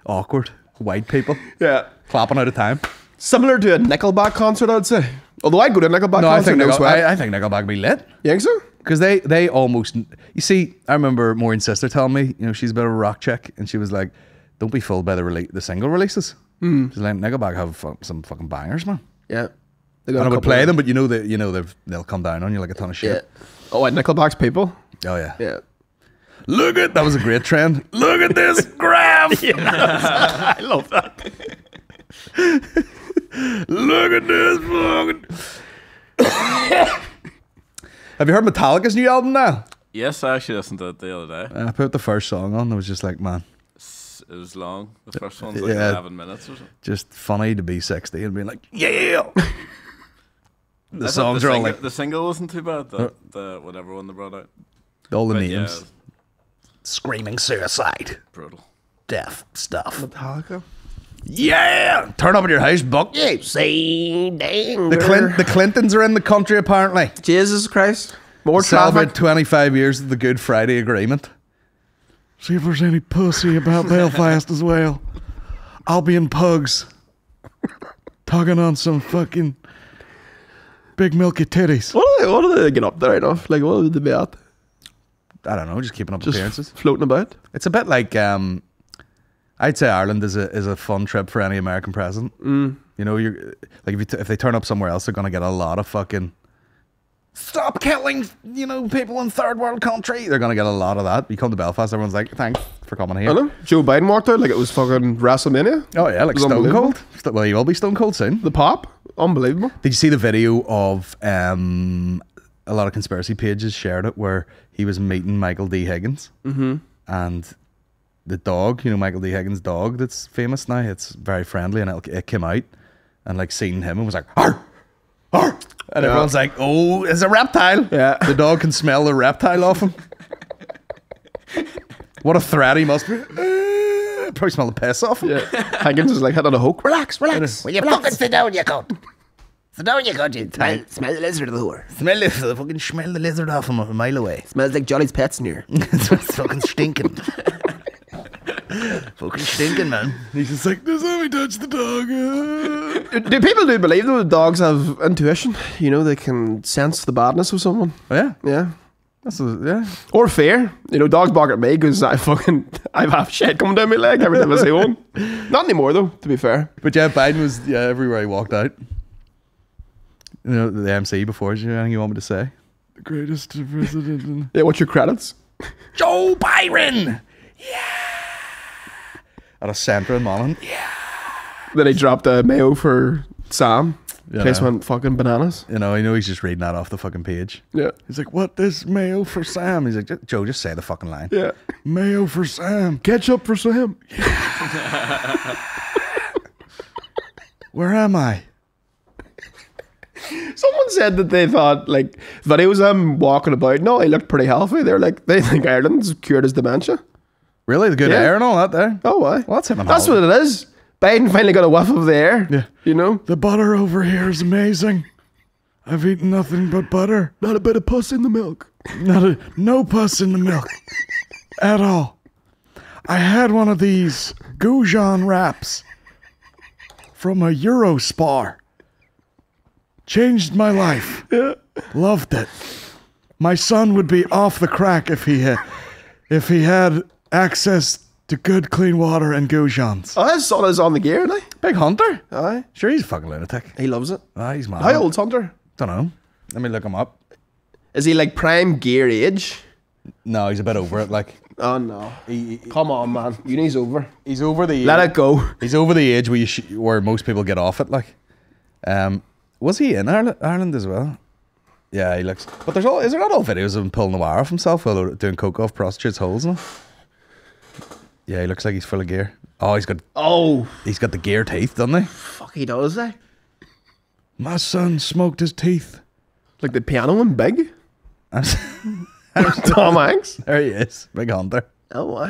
awkward white people. Yeah. Clapping out of time. Similar to a Nickelback concert, I'd say. Although I'd go to a Nickelback no, concert. I think, Nickel, I, I think Nickelback would be lit. You think so? Because they they almost. You see, I remember Maureen's sister telling me, you know, she's a bit of a rock chick, and she was like, "Don't be fooled by the rele the single releases." Mm. She's like, "Nickelback have some fucking bangers, man." Yeah. I would play them, but you know that you know they'll come down on you like a ton of shit. Yeah. Oh, and Nickelback's people. Oh yeah. Yeah. Look at that was a great trend. Look at this graph. Yeah, I love that. Look at this fucking. Have you heard Metallica's new album now? Yes, I actually listened to it the other day. I put the first song on. I was just like, man. It was long. The first one's like yeah. eleven minutes or something. Just funny to be sixty and being like, yeah. The I songs the are all like the single wasn't too bad. The, the whatever one they brought out, all the but names, yeah. Screaming suicide, brutal, death stuff. Metallica, yeah. Turn up in your house, buck. Yeah, see, dang. The Clint, the Clintons are in the country apparently. Jesus Christ! More celebrate twenty-five years of the Good Friday Agreement. See if there's any pussy about Belfast as well. I'll be in pugs, tugging on some fucking. Big milky titties. What do they, what do they get up there right off? Like, what would they be at? I don't know, just keeping up just appearances. Floating about? It's a bit like, um, I'd say Ireland is a, is a fun trip for any American president. Mm. You know, you're, like if, you t if they turn up somewhere else, they're going to get a lot of fucking, stop killing, you know, people in third world country. They're going to get a lot of that. You come to Belfast, everyone's like, thanks for coming here. Hello? Joe Biden walked out like it was fucking WrestleMania. Oh yeah, like Stone Cold. Well, you will be Stone Cold soon. The pop. Unbelievable. Did you see the video of um, a lot of conspiracy pages shared it where he was meeting Michael D. Higgins mm-hmm. and the dog, you know, Michael D. Higgins' dog that's famous now, it's very friendly and it, it came out and like seen him and was like, arr, arr, and yeah. everyone's like, oh, it's a reptile. Yeah. The dog can smell the reptile off him. What a threat he must be. Probably smell the piss off him. Yeah. Higgins is like, head on a hook. Relax, relax. Will you fucking sit down, you cunt? Sit down, you cunt. You smell, smell the lizard of the whore. Smell the fucking smell the lizard off him a mile away. Smells like Johnny's pets in here. It's fucking stinking. Fucking stinking, man. He's just like, does anybody touch the dog? Uh. Do people do believe that dogs have intuition? You know, they can sense the badness of someone. Oh, yeah. Yeah. That's a, yeah. Or fear. You know, dogs bark at me because I fucking, I have shit coming down my leg every time I see one. Not anymore though, to be fair. But yeah, Biden was yeah, everywhere he walked out. You know, the M C before, is there anything you want me to say? The greatest president in... Yeah, what's your credits? Joe Biden! Yeah! At a centre in Mullen. Yeah! Then he dropped a mayo for Sam. You place know. Went fucking bananas. You know, I know he's just reading that off the fucking page. Yeah. He's like, what this mayo for Sam? He's like, Joe, just say the fucking line. Yeah. Mayo for Sam. Ketchup for Sam. Where am I? Someone said that they thought, like, videos of him walking about. No, he looked pretty healthy. They're like, they think Ireland's cured his dementia. Really? The good yeah. air and all that there? Oh, why? Well, that's him. That's what it is. Biden finally got a whiff of the air. Yeah. You know? The butter over here is amazing. I've eaten nothing but butter. Not a bit of pus in the milk. Not a, no pus in the milk. At all. I had one of these Goujon wraps from a Eurospar. Changed my life. Yeah. Loved it. My son would be off the crack if he had, if he had access to good, clean water and goujons. Oh, his son is on the gear, isn't he? Big Hunter. Aye. Sure, he's a fucking lunatic. He loves it. Aye, he's mad. How old's Hunter? Don't know. Let me look him up. Is he like prime gear age? No, he's a bit over it, like. Oh, no. He, he, Come on, man. Uni's over. He's over the age. Let it go. He's over the age where, you sh where most people get off it, like. Um, was he in Ireland, Ireland as well? Yeah, he looks. But there's all, is there not all videos of him pulling the wire off himself while doing coke off prostitutes' holes and all? Yeah, he looks like he's full of gear. Oh, he's got. Oh! He's got the gear teeth, doesn't he? Fuck, he does, eh? My son smoked his teeth. Like the piano one, big? Tom Hanks. There he is. Big Hunter. Oh, wow.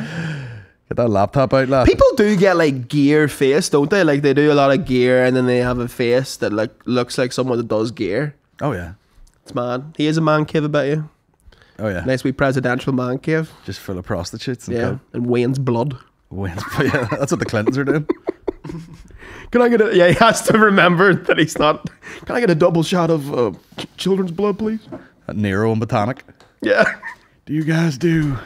Get that laptop out, lad. People do get like gear face, don't they? Like they do a lot of gear and then they have a face that like looks like someone that does gear. Oh, yeah. It's mad. He is a man cave about you. Oh, yeah. Nice wee presidential man cave. Just full of prostitutes and yeah, coke. And Wayne's blood. Wayne's blood. Yeah, that's what the Clintons are doing. Can I get a... Yeah, he has to remember that he's not... Can I get a double shot of uh, children's blood, please? At Nero and Botanic. Yeah. Do you guys do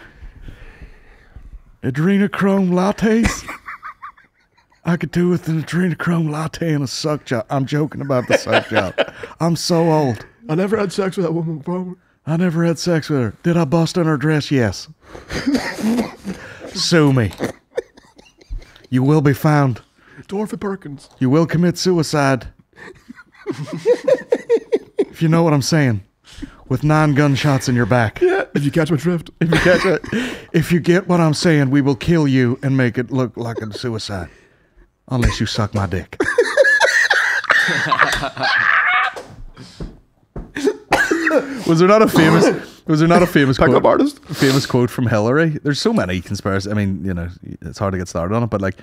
adrenochrome lattes? I could do with an adrenochrome latte and a suck job. I'm joking about the suck job. I'm so old. I never had sex with that woman before. I never had sex with her. Did I bust on her dress? Yes. Sue me. You will be found. Dorothy Perkins. You will commit suicide. If you know what I'm saying. With nine gunshots in your back. Yeah. If you catch my drift. If you catch it. If you get what I'm saying, we will kill you and make it look like a suicide. Unless you suck my dick. Was there not a famous was there not a famous Pick quote, up artist? Famous quote from Hillary? There's so many conspiracies. I mean, you know, it's hard to get started on it, but like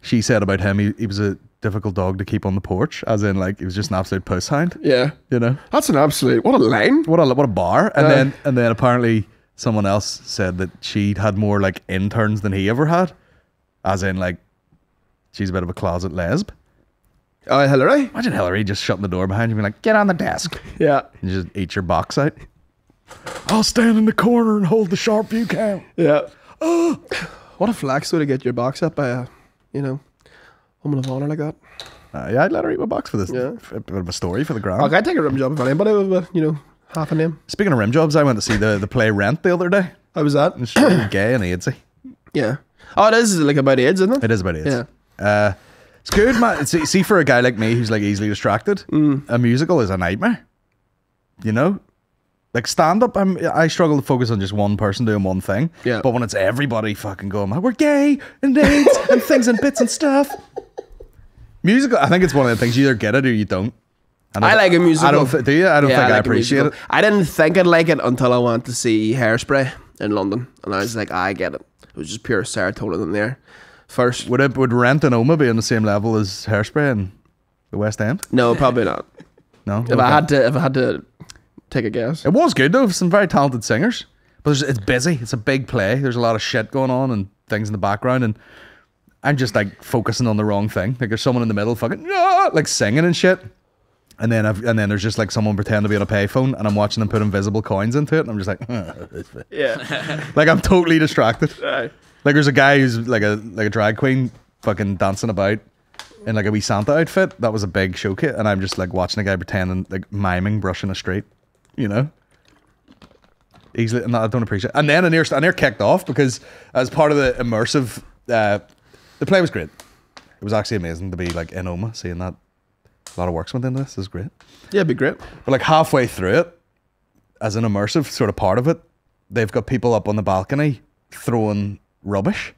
she said about him, he, he was a difficult dog to keep on the porch, as in like he was just an absolute puss hound. Yeah, you know, that's an absolute what a line, what a what a bar. And uh, then and then apparently someone else said that she had more like interns than he ever had, as in like she's a bit of a closet lesb. Oh, uh, Hillary! Imagine Hillary just shutting the door behind you and being like, "Get on the desk." Yeah, and you just eat your box out. I'll stand in the corner and hold the sharp view count. Yeah. Oh, what a flex though to get your box up by a, you know. Woman of honor like that. Uh, yeah, I'd let her eat my box for this. Yeah. A bit of a story for the ground. Okay, I'd take a rim job if anybody was, you know, half a name. Speaking of rim jobs, I went to see the, the play Rent the other day. How was that? It's gay and AIDS-y. Yeah. Oh, it is like about AIDS, isn't it? It is about AIDS. Yeah. Uh, it's good, man. See, see, for a guy like me who's like easily distracted, mm. a musical is a nightmare. You know? Like stand-up, I'm, I struggle to focus on just one person doing one thing. Yeah. But when it's everybody fucking going, we're gay and AIDS and things and bits and stuff. Musical, I think it's one of the things you either get it or you don't. And I, I like a musical. I don't, do you? I don't yeah, think I, like I appreciate it. I didn't think I'd like it until I went to see Hairspray in London, and I was like, I get it. It was just pure serotonin in there. First, would it would Rent and Oma be on the same level as Hairspray and the West End? No, probably not. No. If okay. I had to, if I had to take a guess, it was good though. Some very talented singers, but it's busy. It's a big play. There's a lot of shit going on and things in the background and. I'm just like focusing on the wrong thing. Like there's someone in the middle fucking ah! like singing and shit. And then I've, and then there's just like someone pretending to be on a payphone and I'm watching them put invisible coins into it. And I'm just like, oh, yeah, like I'm totally distracted. Right. Like there's a guy who's like a, like a drag queen fucking dancing about in like a wee Santa outfit. That was a big showcase. And I'm just like watching a guy pretending like miming, brushing a street, you know? Easily. And I don't appreciate it. And then I near, I near kicked off because as part of the immersive, uh, the play was great. It was actually amazing to be like in Oma, seeing that a lot of work's went into this. It was great. Yeah, it'd be great. But like halfway through it, as an immersive sort of part of it, they've got people up on the balcony throwing rubbish.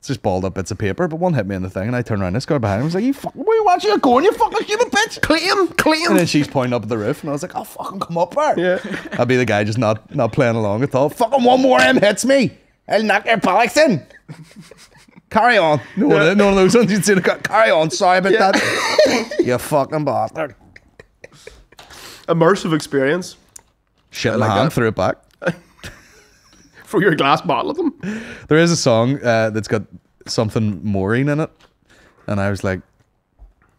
It's just balled up bits of paper, but one hit me in the thing and I turned around and this guy behind me was like, you fucking, where are you watching? You're going, you fucking human bitch. Clean, clean. And then she's pointing up at the roof and I was like, oh, fucking come up there. Yeah. I'd be the guy just not, not playing along at all. Fucking one more M hits me. I'll knock your bollocks in. Carry on. No one, yeah. no one of those ones you'd see. Carry on. Sorry about yeah. that. You fucking bastard. Immersive experience. Shit in my hand, threw it back. Threw your glass bottle at them. There is a song uh, that's got something Maureen in it. And I was like,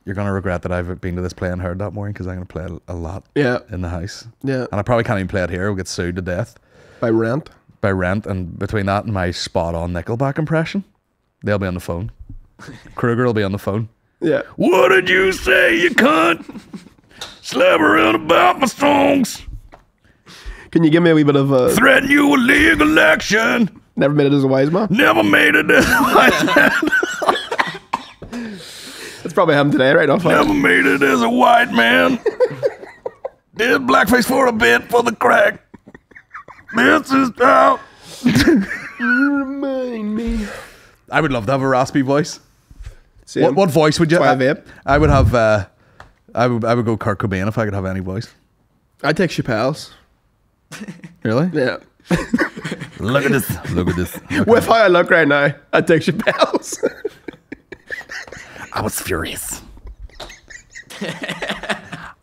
you're going to regret that I've been to this play and heard that Maureen, because I'm going to play it a lot yeah. in the house. Yeah. And I probably can't even play it here. We'll get sued to death. By Rent? By Rent. And between that and my spot on Nickelback impression, they'll be on the phone. Kruger will be on the phone. Yeah. What did you say, you cunt? Slap around about my songs. Can you give me a wee bit of a... Threaten you with legal action. Never made it as a wise man? Never made it as a wise man. That's probably him today, right off. Never made it as a white man. Did blackface for a bit for the crack. This is out. Remind me. I would love to have a raspy voice. What, what voice would you have? I, I would have, uh, I would I would go Kurt Cobain if I could have any voice. I'd take Chappelle's. Really? Yeah. Look at this. Look at this. Look With how I look right now, I'd take Chappelle's. I was furious.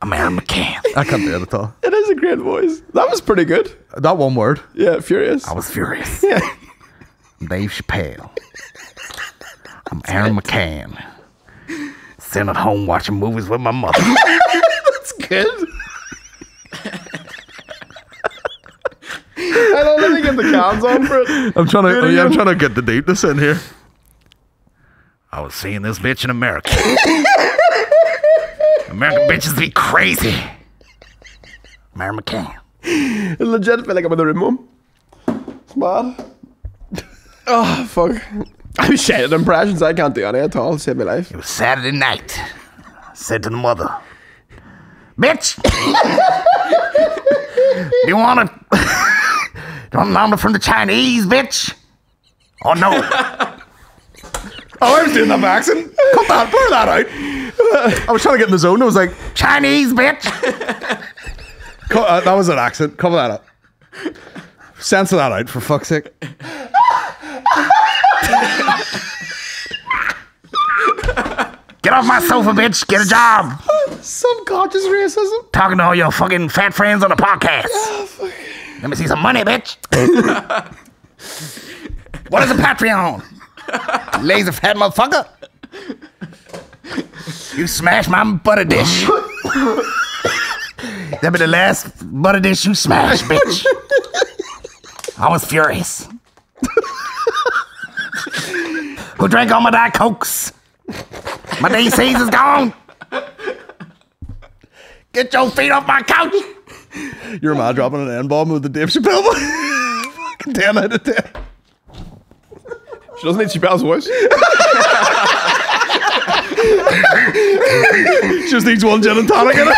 I'm Aaron McCann. I can't do it at all. It is a great voice. That was pretty good. That one word. Yeah, furious. I was furious. Yeah. Dave Chappelle. I'm That's Aaron it. McCann. Sitting at home watching movies with my mother. That's good. I don't let me get the cans on for it. I'm trying to. Oh yeah, I'm trying to get the deepness in here. I was seeing this bitch in America. American bitches be crazy. Mary McCann. It legit felt like I'm in the room, mum. It's mad. Oh, fuck. I'm shit at impressions. I can't do any at all. Save my life. It was Saturday night. I said to the mother, bitch! Do you want a... Do you want an omelet from the Chinese, bitch? Oh, no. Oh, I was doing that by accent. Cut that, blur that out. I was trying to get in the zone. I was like, Chinese, bitch. Co uh, that was an accent. Cover that up. Censor that out, for fuck's sake. Get off my sofa, bitch. Get a job. Subconscious racism. Talking to all your fucking fat friends on a podcast. Oh, fuck. Let me see some money, bitch. What is a Patreon? Lazy fat motherfucker. You smashed my butter dish. That'd be the last butter dish you smashed, bitch. I was furious. Who drank all my Diet Cokes? My D C's is gone. Get your feet off my couch. You're mad dropping an N-bomb with the Dave Chappelle. Fucking ten out of ten. She doesn't need Chappelle's voice. She just needs one gin and tonic in it.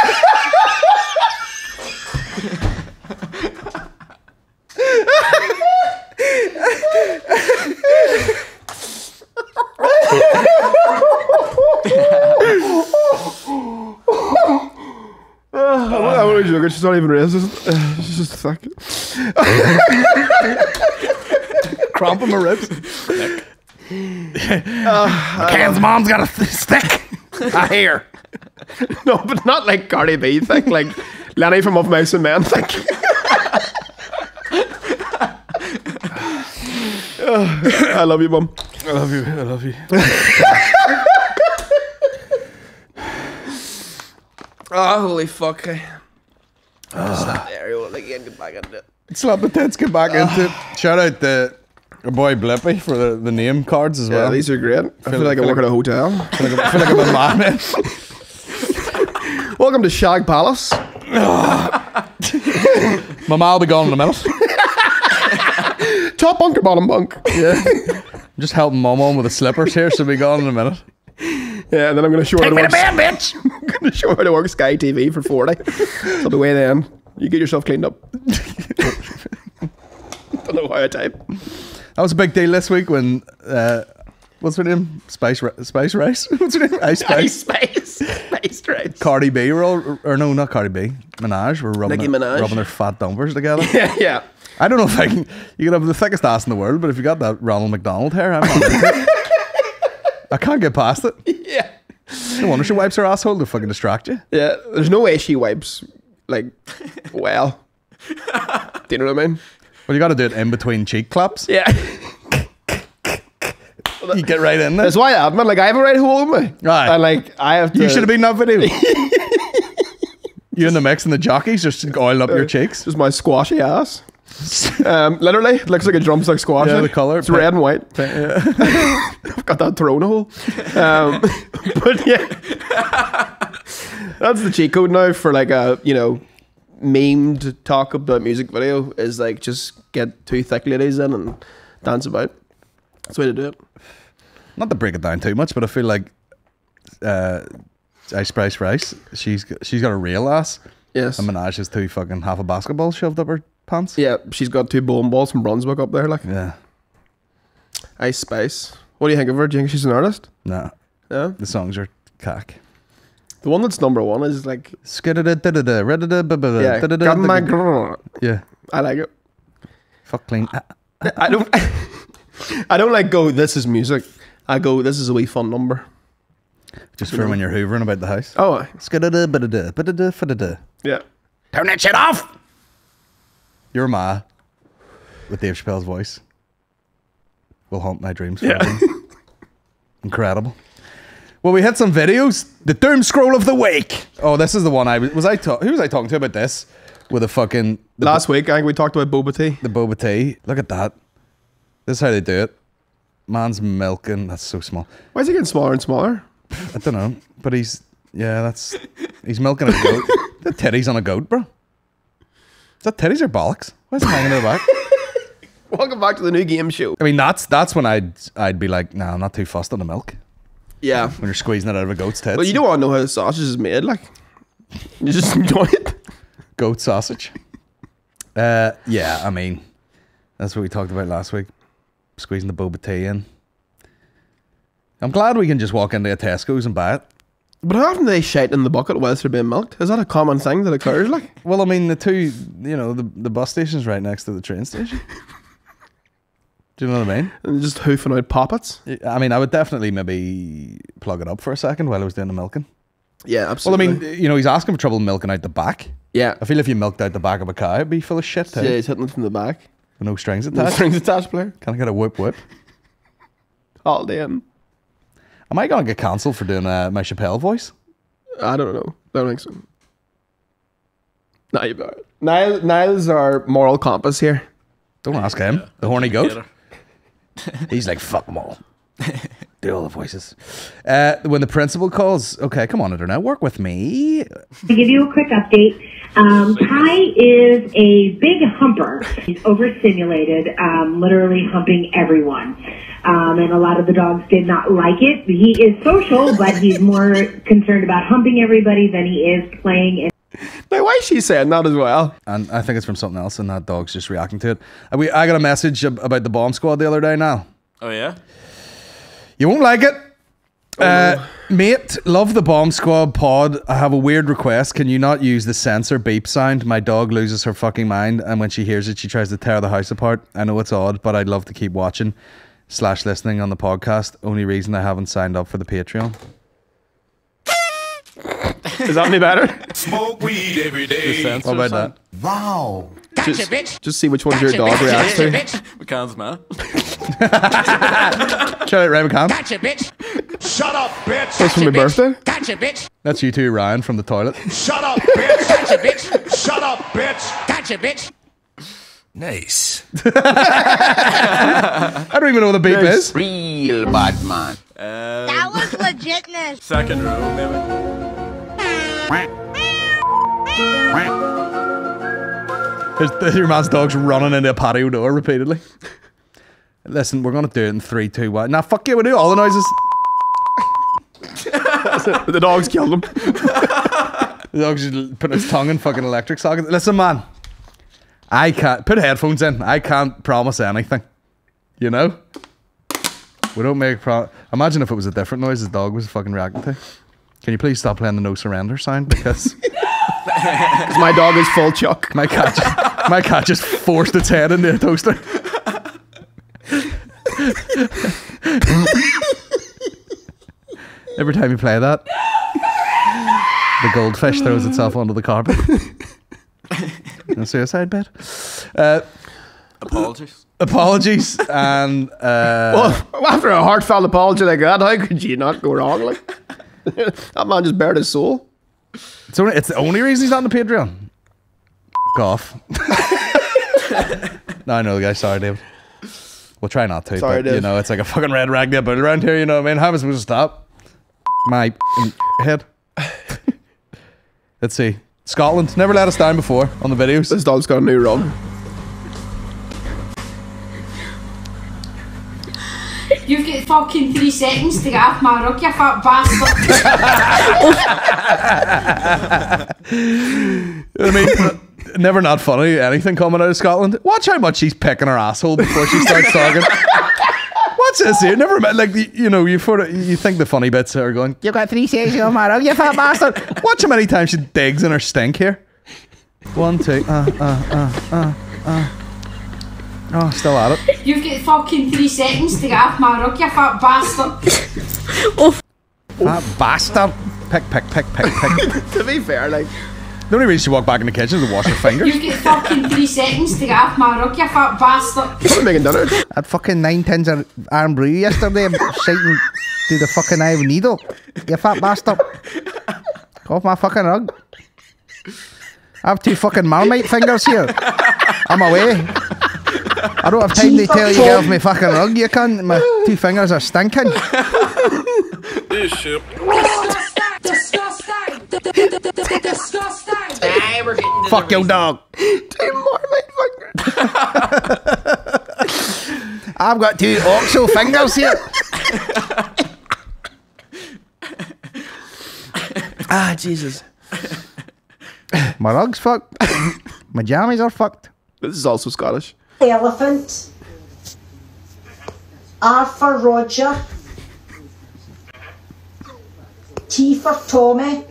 I want to joke. She's not even racist. Uh, she's just thick. Cramping my ribs. Thick. Uh, Cam's uh, mom's got a th thick. I hear. No, but not like Cardi B thick. Like Lenny from Of Mice and Men thick. uh, I love you, Mum. I love you. I love you. Oh, holy fuck. I just slap the aerial again, get back into it. Slap the tits, get back oh. into it. Shout out the our boy Blippy for the, the name cards as yeah, well. Yeah, these are great. I feel, feel like, like I feel work like, at a hotel. I feel like, I feel like I'm a madman. Welcome to Shag Palace. My ma'll be gone in a minute. Top bunk or bottom bunk? Yeah. I'm just helping Mum on with the slippers here, so be gone in a minute. Yeah, and then I'm going to show her how to work. Take me to bed, bitch! I'm going to show her how to work Sky T V for forty. So the way then, you get yourself cleaned up. Don't know how I type. That was a big deal this week when, uh, what's her name? Spice, Spice Rice? What's her name? Ice Spice. Ice Spice. Spice Rice. Cardi B, were all, or no, not Cardi B. Minaj. We're rubbing, Nicki Minaj. Rubbing their fat dumpers together. Yeah, yeah. I don't know if I can. You can have the thickest ass in the world, but if you got that Ronald McDonald hair, I'm not. I can't get past it. Yeah. No wonder she wipes her asshole to fucking distract you. Yeah. There's no way she wipes like well. Do you know what I mean? Well, you got to do it in between cheek claps. Yeah. You get right in there. That's why I'm not like I have a right home. Right. And like I have. To... You should have been in that video. You in the mix and the jockeys just oiled up uh, your cheeks. Just my squashy ass. Um, literally, it looks like a drumstick squash. Yeah, the color. It's red and white. Yeah. I've got that Toronto hole. Um, but yeah, that's the cheat code now for like a you know memed talk about music video is like just get two thick ladies in and dance about. That's the way to do it. Not to break it down too much, but I feel like uh, Ice Price Rice. She's she's got a real ass. Yes. And Minaj has two fucking half a basketball shoved up her pants. Yeah, she's got two bowling balls from Brunswick up there, like. Yeah. Ice Spice. What do you think of her? Do you think she's an artist? No. Nah. Yeah. The songs are cack. The one that's number one is like. Yeah. Yeah. I like it. Fuck clean. I don't. I don't like go. This is music. I go. This is a wee fun number. Just for when you're hoovering about the house. Oh. Yeah. Turn that shit off. Your Ma, with Dave Chappelle's voice, will haunt my dreams forever. Yeah. Incredible. Well, we had some videos. The Doom Scroll of the Week. Oh, this is the one I was... was I who was I talking to about this? With a fucking... Last week, I think we talked about boba tea. The boba tea. Look at that. This is how they do it. Man's milking. That's so small. Why is he getting smaller and smaller? I don't know. But he's... Yeah, that's... He's milking a goat. The titties on a goat, bro. Is that titties or bollocks? Why is it hanging in the back? Welcome back to the new game show. I mean, that's that's when I'd I'd be like, nah, I'm not too fussed on the milk. Yeah. When you're squeezing it out of a goat's tits. Well, you don't want to know how the sausage is made, like. You just enjoy it. Goat sausage. Uh, yeah, I mean, that's what we talked about last week. Squeezing the boba tea in. I'm glad we can just walk into a Tesco's and buy it. But how often do they shit in the bucket whilst they're being milked? Is that a common thing that occurs? Like, well, I mean, the two, you know, the, the bus station's right next to the train station. Do you know what I mean? And just hoofing out poppets. I mean, I would definitely maybe plug it up for a second while I was doing the milking. Yeah, absolutely. Well, I mean, you know, he's asking for trouble milking out the back. Yeah. I feel if you milked out the back of a cow, it'd be full of shit too. Yeah, he's hitting it from the back. With no strings attached. No strings attached, player. Can I get a whip whip? All damn. Am I going to get cancelled for doing uh, my Chappelle voice? I don't know. I don't think so. Nah, you better. Niall, Niall's our moral compass here. Don't ask him. Yeah. The horny goat. He's like, fuck them all. Do all the voices. Uh, when the principal calls, okay, come on, internet, work with me. To give you a quick update, um, Ty is a big humper. He's overstimulated, um, literally humping everyone. Um, and a lot of the dogs did not like it. He is social, but he's more concerned about humping everybody than he is playing. Now, why is she saying that as well? And I think it's from something else, and that dog's just reacting to it. We, I got a message about the bomb squad the other day now. Oh, yeah? You won't like it. Oh, uh, no. Mate, love the bomb squad pod. I have a weird request. Can you not use the sensor beep sound? My dog loses her fucking mind, and when she hears it, she tries to tear the house apart. I know it's odd, but I'd love to keep watching. Slash listening on the podcast. Only reason I haven't signed up for the Patreon. Is that any better? Smoke weed every day. What about that? Wow. Gotcha, just, bitch. Just see which one's gotcha, your dog bitch, reacts gotcha, to. McCann's man. Try it, Ray McCann. Gotcha, bitch. Shut up, bitch. That's from my birthday. Gotcha, bitch. That's you too, Ryan, from the toilet. Shut up, bitch. Gotcha, bitch. Shut up, bitch. Gotcha, bitch. Nice. I don't even know what the beep nice. Is. Real bad man. Um, that was legitness. Second rule, maybe. There's, there's your man's dogs running into a patio door repeatedly. Listen, we're gonna do it in three, two, one. Now, fuck you, we do all the noises. The dogs killed him. The dogs just put his tongue in fucking electric socket. Listen, man. I can't put headphones in. I can't promise anything. You know? We don't make pro imagine if it was a different noise the dog was fucking reacting to. Can you please stop playing the no surrender sound? Because my dog is full chuck. My cat My cat just forced its head into a toaster. Every time you play that, the goldfish throws itself onto the carpet. A suicide bed. Uh, apologies. Apologies. And uh, well, after a heartfelt apology like that, how could you not go wrong? Like, that man just bared his soul. It's, only, it's the only reason he's not on the Patreon. F*** off. No, I know the guy. Sorry, Dave. We'll try not to. Sorry, but, Dave. You know, it's like a fucking red rag but around here, you know what I mean? How am I supposed to stop? My head. Let's see. Scotland. Never let us down before on the videos. This dog's got a new rug. You've got fucking three seconds to get off my rug, you fat bastard. I mean, never not funny, anything coming out of Scotland. Watch how much she's picking her asshole before she starts talking. What's this here? Never mind. Like, you know, you for, you think the funny bits are going, you've got three seconds on my rug, you fat bastard. Watch how many times she digs in her stink here. One, two, uh, uh, uh, uh, uh. Oh, still at it. You've got fucking three seconds to get off my rug, you fat bastard. Oh, fat oh. bastard. Pick, pick, pick, pick, pick. To be fair, like, the only reason she walked back in the kitchen is to wash her fingers. You've got fucking three seconds to get off my rug, you fat bastard. What are we making dinner? I had fucking nine tins of iron brew yesterday. I'm shouting through the fucking eye of a needle. You fat bastard. Get off my fucking rug. I have two fucking Marmite fingers here. I'm away. I don't have time to tell you to get off my fucking rug, you cunt. My two fingers are stinking. This shit. Fuck your dog. Two Marmite fingers. I've got two oxo fingers here. Ah, Jesus. My rug's fucked. My jammies are fucked. This is also Scottish. Elephant, R for Roger, T for Tommy,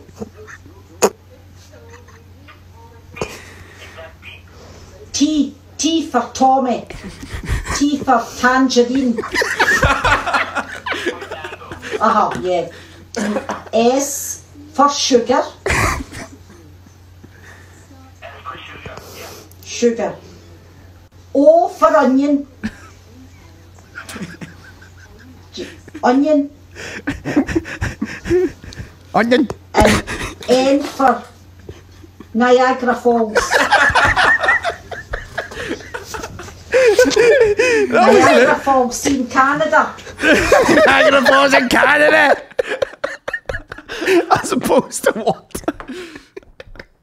T, T for Tommy, T for Tangerine, uh-huh, yeah, S for Sugar, Sugar, O for onion. Onion. Onion. And N for Niagara Falls. Niagara Falls in Canada. Niagara Falls in Canada. As opposed to what?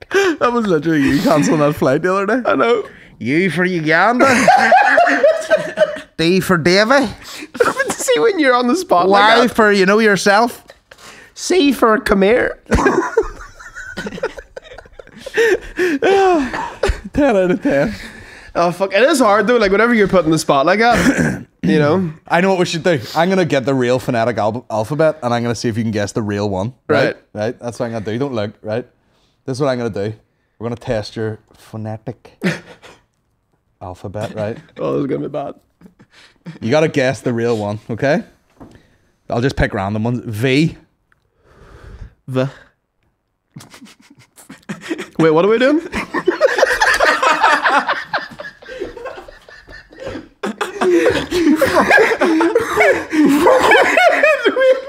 That was literally you cancelling that flight the other day. I know. U for Uganda. D for Davy. See when you're on the spot. Y like for you know yourself. C for come here. ten out of ten. Oh fuck! It is hard though. Like whenever you're put in the spot like that, you know. I know what we should do. I'm gonna get the real phonetic al alphabet, and I'm gonna see if you can guess the real one. Right, right. right? That's what I'm gonna do. Don't look. Right. This is what I'm gonna do. We're gonna test your phonetic. Alphabet, right? Oh, this is gonna be bad. You gotta guess the real one, okay? I'll just pick random ones. V. The. Wait, what are we doing? What are we doing?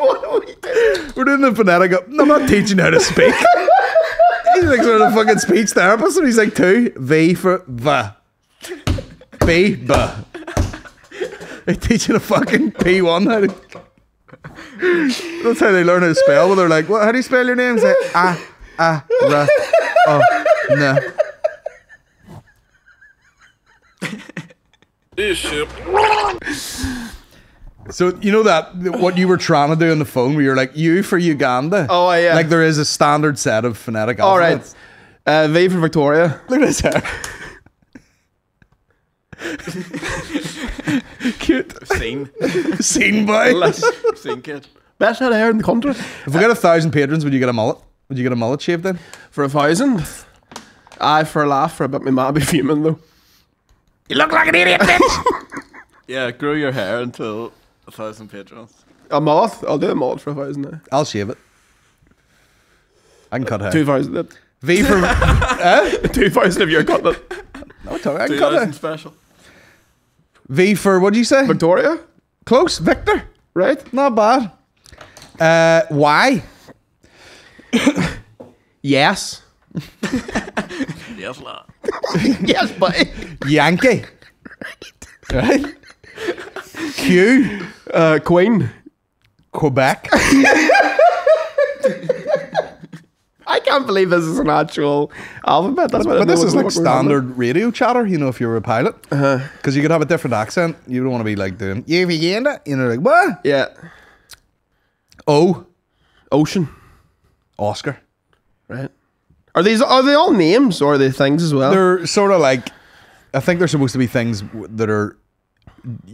We're doing the phonetic. I'm not teaching how to speak. He's like sort of a fucking speech therapist, and he's like two. V for the. B, B. They're teaching a fucking P one how to... That's how they learn how to spell. Well, they're like, well, how do you spell your name? It's like, ah, ah, ra, oh, no. So, you know that, what you were trying to do on the phone, where you're like, U for Uganda. Oh, yeah. Like, there is a standard set of phonetic alphabets. All right. Uh, V for Victoria. Look at this hair. Cute. Seen. Seen boy. Less seen kid. Best head of hair in the country. If we uh, got a thousand patrons, would you get a mullet? Would you get a mullet shaved then? For a thousand? Aye, for a laugh, for a bit. My mum be fuming though. You look like an idiot, bitch. Yeah, grow your hair until a thousand patrons. A moth? I'll do a moth for a thousand now. I'll shave it. I can cut hair. Two thousand. V for eh? Two thousand if you're cutting it. No, I can cut it. Special. V for what did you say? Victoria. Close. Victor. Right. Not bad. Uh, why? Yes. Yes, lad. Yes, buddy. Yankee. Right. Q. Uh, Queen. Quebec. I can't believe this is an actual alphabet. That's but, but this is like standard radio chatter, you know, if you're a pilot. Because uh-huh. you could have a different accent. You don't want to be like doing, you know, like, what? Yeah. O. Ocean. Oscar. Right. Are these, are they all names or are they things as well? They're sort of like, I think they're supposed to be things that are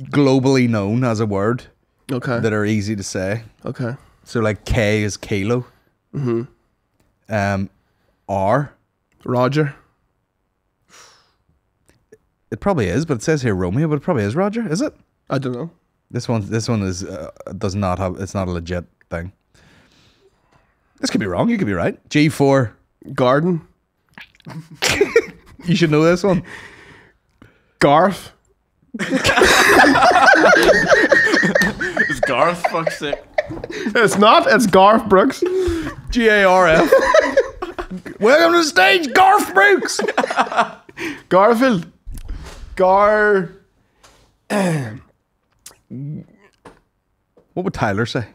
globally known as a word. Okay. That are easy to say. Okay. So like K is kilo. Mm-hmm. Um, R. Roger. It probably is, but it says here Romeo, but it probably is Roger, is it? I don't know. This one, this one is uh, does not have. It's not a legit thing. This could be wrong. You could be right. G for garden. You should know this one. Garth. It's Garth. Fuck's sake. It's not. It's Garth Brooks. G A R F. Welcome to the stage, Garth Brooks. Garfield. Gar. What would Tyler say?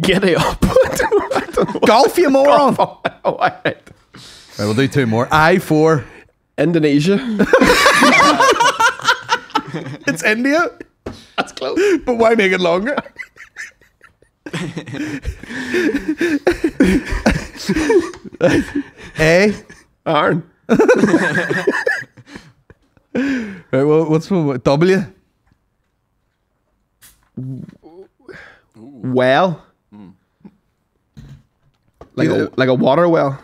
Get it up. I don't know. Golf, you moron. Golf. Oh, all right. Right, we'll do two more. I for Indonesia. It's India. That's close. But why make it longer? A. Arn. Right, well, what's one? W. Well. Mm. Like a, like a water well.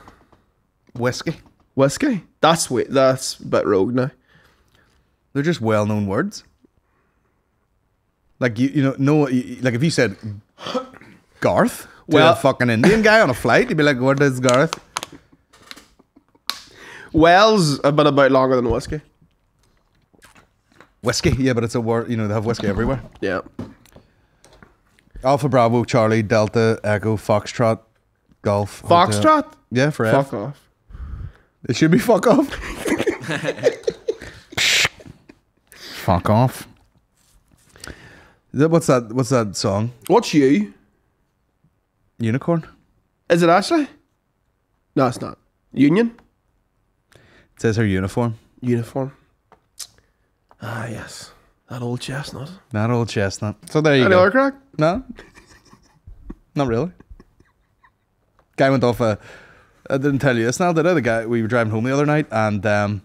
Whiskey. Whiskey. That's that's a bit rogue now. They're just well-known words. Like you, you know, no, like if you said Garth, well, a fucking Indian guy on a flight, you'd be like, "What is Garth?" Well's a bit about longer than whiskey. Whiskey, yeah, but it's a word. You know, they have whiskey everywhere. Yeah. Alpha Bravo Charlie Delta Echo Foxtrot Golf Foxtrot Hotel. Yeah, for fuck F. off. It should be fuck off. Fuck off. What's that? What's that song? What's you? Unicorn. Is it actually? No, it's not. Union. It says her uniform. Uniform. Ah, yes. That old chestnut. That old chestnut. So there you Any go. Any other crack? No. Not really. Guy went off a. I didn't tell you this now, did I? The guy, we were driving home the other night, and um,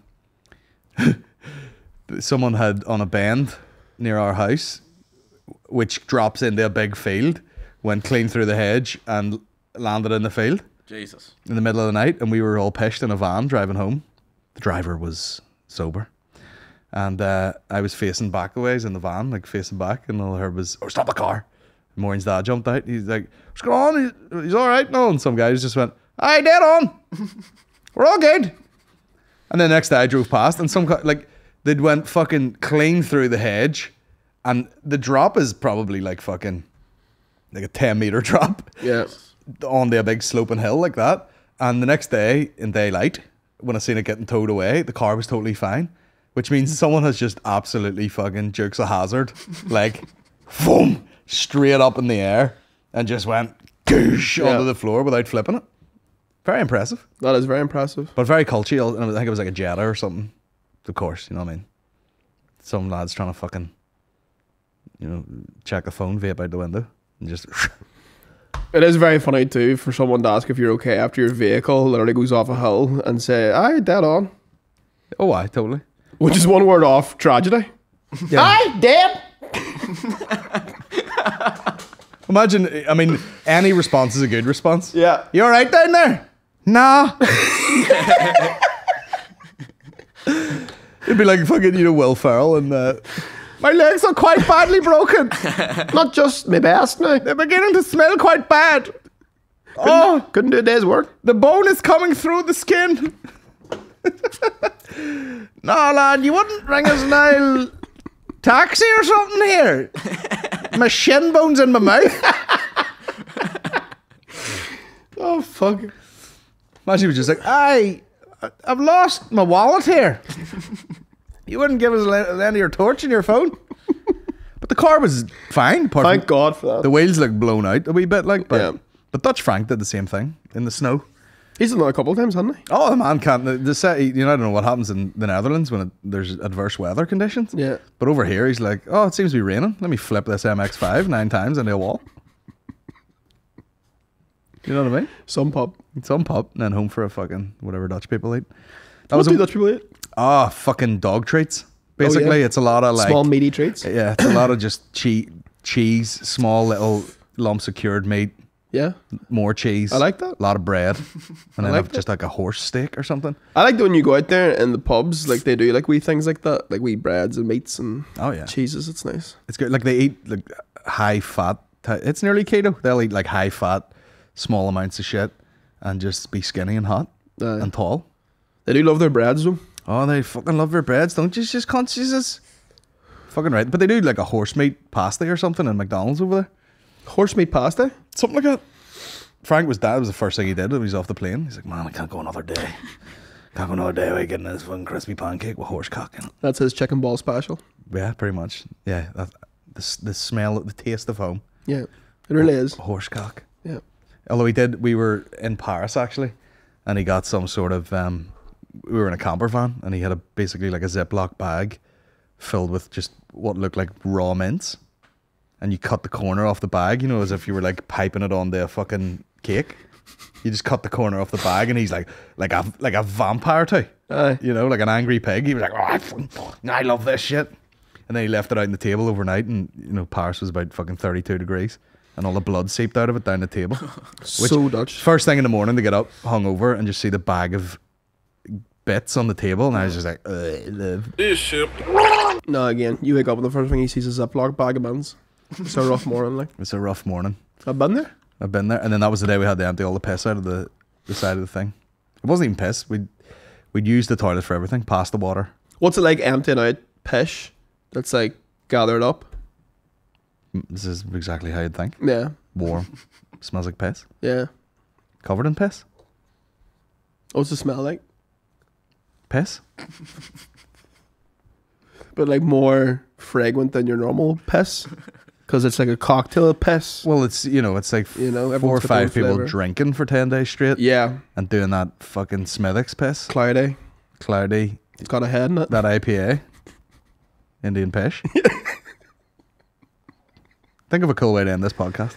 someone had on a bend near our house, which drops into a big field, went clean through the hedge and landed in the field. Jesus. In the middle of the night, and we were all pissed in a van driving home. The driver was sober. And uh, I was facing back a ways in the van, like facing back, and all I heard was, "Oh, stop the car." And Maureen's dad jumped out. He's like, "What's going on? He's all right." No, and some guys just went, "Aye, dead on. We're all good." And the next day I drove past, and some, like, they'd went fucking clean through the hedge. And the drop is probably like fucking like a ten meter drop. Yeah. On the big sloping hill like that. And the next day in daylight, when I seen it getting towed away, the car was totally fine. Which means someone has just absolutely fucking Dukes of Hazzard, like, boom, straight up in the air and just went goosh yeah. onto the floor without flipping it. Very impressive. That is very impressive. But very cultural. And I think it was like a Jetta or something. Of course, you know what I mean? Some lads trying to fucking, you know, check a phone, vape out the window, and just. It is very funny too for someone to ask if you're okay after your vehicle literally goes off a hill and say, "Aye, dead on." Oh, aye, totally. Which is one word off tragedy. Yeah. Aye, dead. Imagine, I mean, any response is a good response. Yeah. "You all right down there?" nah. It'd be like fucking, you know, Will Ferrell and uh, my legs are quite badly broken. Not just my ass now. They're beginning to smell quite bad. Couldn't, oh, couldn't do a day's work. The bone is coming through the skin. Nah, lad, you wouldn't ring us an aisle taxi or something here? My shin bone's in my mouth. Oh, fuck. Imagine he was just like, I, I've lost my wallet here. You wouldn't give us the end of your torch and your phone. But the car was fine. Thank God for that. The wheels looked blown out a wee bit. like, But, yeah. but Dutch Frank did the same thing in the snow. He's done that a couple of times, hasn't he? Oh, the man can't. The, the set, you know, I don't know what happens in the Netherlands when it, there's adverse weather conditions. Yeah. But over here, he's like, oh, it seems to be raining. Let me flip this M X five nine times into a wall. You know what I mean? Some pub. Some pub. And then home for a fucking whatever Dutch people eat. That what was do a, Dutch people eat? Ah, oh, fucking dog treats. Basically, oh, yeah. It's a lot of like... small meaty treats? Yeah, it's a lot of just che cheese, small little lumps of cured meat. Yeah. More cheese. I like that. A lot of bread. And then like just like a horse steak or something. I like that when you go out there in the pubs, like they do like wee things like that. Like wee breads and meats and oh, yeah. cheeses. It's nice. It's good. Like they eat like high fat. It's nearly keto. They'll eat like high fat, small amounts of shit and just be skinny and hot uh, and tall. They do love their breads though. Oh, they fucking love their breads, don't you? Just conscious. Fucking right. But they do like a horse meat pasta or something in McDonald's over there. Horse meat pasta? Something like that. Frank was that was the first thing he did when he was off the plane. He's like, man, I can't go another day. Can't go another day away getting this fucking crispy pancake with horse cock in it. That's his chicken ball special. Yeah, pretty much. Yeah, that, the, the smell, the taste of home. Yeah, it really is. Horse cock. Yeah. Although he did, we were in Paris actually, and he got some sort of, um, we were in a camper van, and he had a basically like a Ziploc bag filled with just what looked like raw mints, and you cut the corner off the bag, you know, as if you were like piping it on the fucking cake. You just cut the corner off the bag, and he's like, like a like a vampire too, uh, you know, like an angry pig. He was like, oh, I, fucking, I love this shit, and then he left it out on the table overnight, and you know, Paris was about fucking thirty-two degrees. And all the blood seeped out of it down the table. So which, Dutch. First thing in the morning, they get up, hungover, and just see the bag of bits on the table. And I was just like, ugh. No, again, you wake up and the first thing he sees is a Ziploc bag of buns. It's a rough morning, like. It's a rough morning. I've been there. I've been there. And then that was the day we had to empty all the piss out of the, the side of the thing. It wasn't even piss. We'd, we'd use the toilet for everything, pasta water. What's it like emptying out pish that's like gathered up? This is exactly how you'd think. Yeah. Warm. Smells like piss. Yeah. Covered in piss. What's the smell like? Piss. But like more fragrant than your normal piss, because it's like a cocktail of piss. Well, it's, you know, it's like, you know, four or five people flavor. Drinking for ten days straight. Yeah. And doing that fucking Smithwick's piss. Cloudy. Cloudy. It's got a head in it. That I P A. Indian pish. Think of a cool way to end this podcast.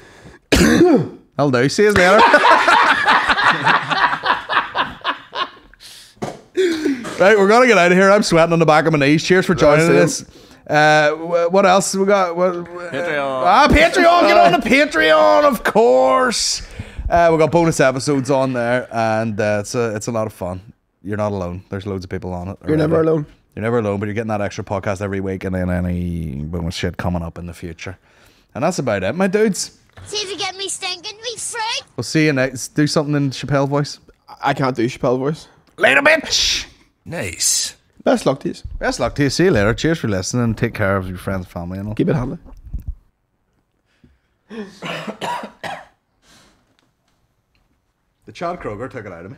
I'll do. See you later. Right, we're going to get out of here. I'm sweating on the back of my knees. Cheers for joining us. Uh, what else we got? What, Patreon. Ah, Patreon. Get on the Patreon, of course. Uh, we've got bonus episodes on there, and uh, it's, a, it's a lot of fun. You're not alone. There's loads of people on it. You're never alone. You're never alone, but you're getting that extra podcast every week, and then any bonus shit coming up in the future. And that's about it, my dudes. See if you get me stinking, me friend. We'll see you next. Do something in Chappelle voice. I can't do Chappelle voice. Later, bitch. Nice. Best luck to you. Best luck to you. See you later. Cheers for listening. Take care of your friends, family, and all. Keep it handy. The Chad Kroger took it out of me.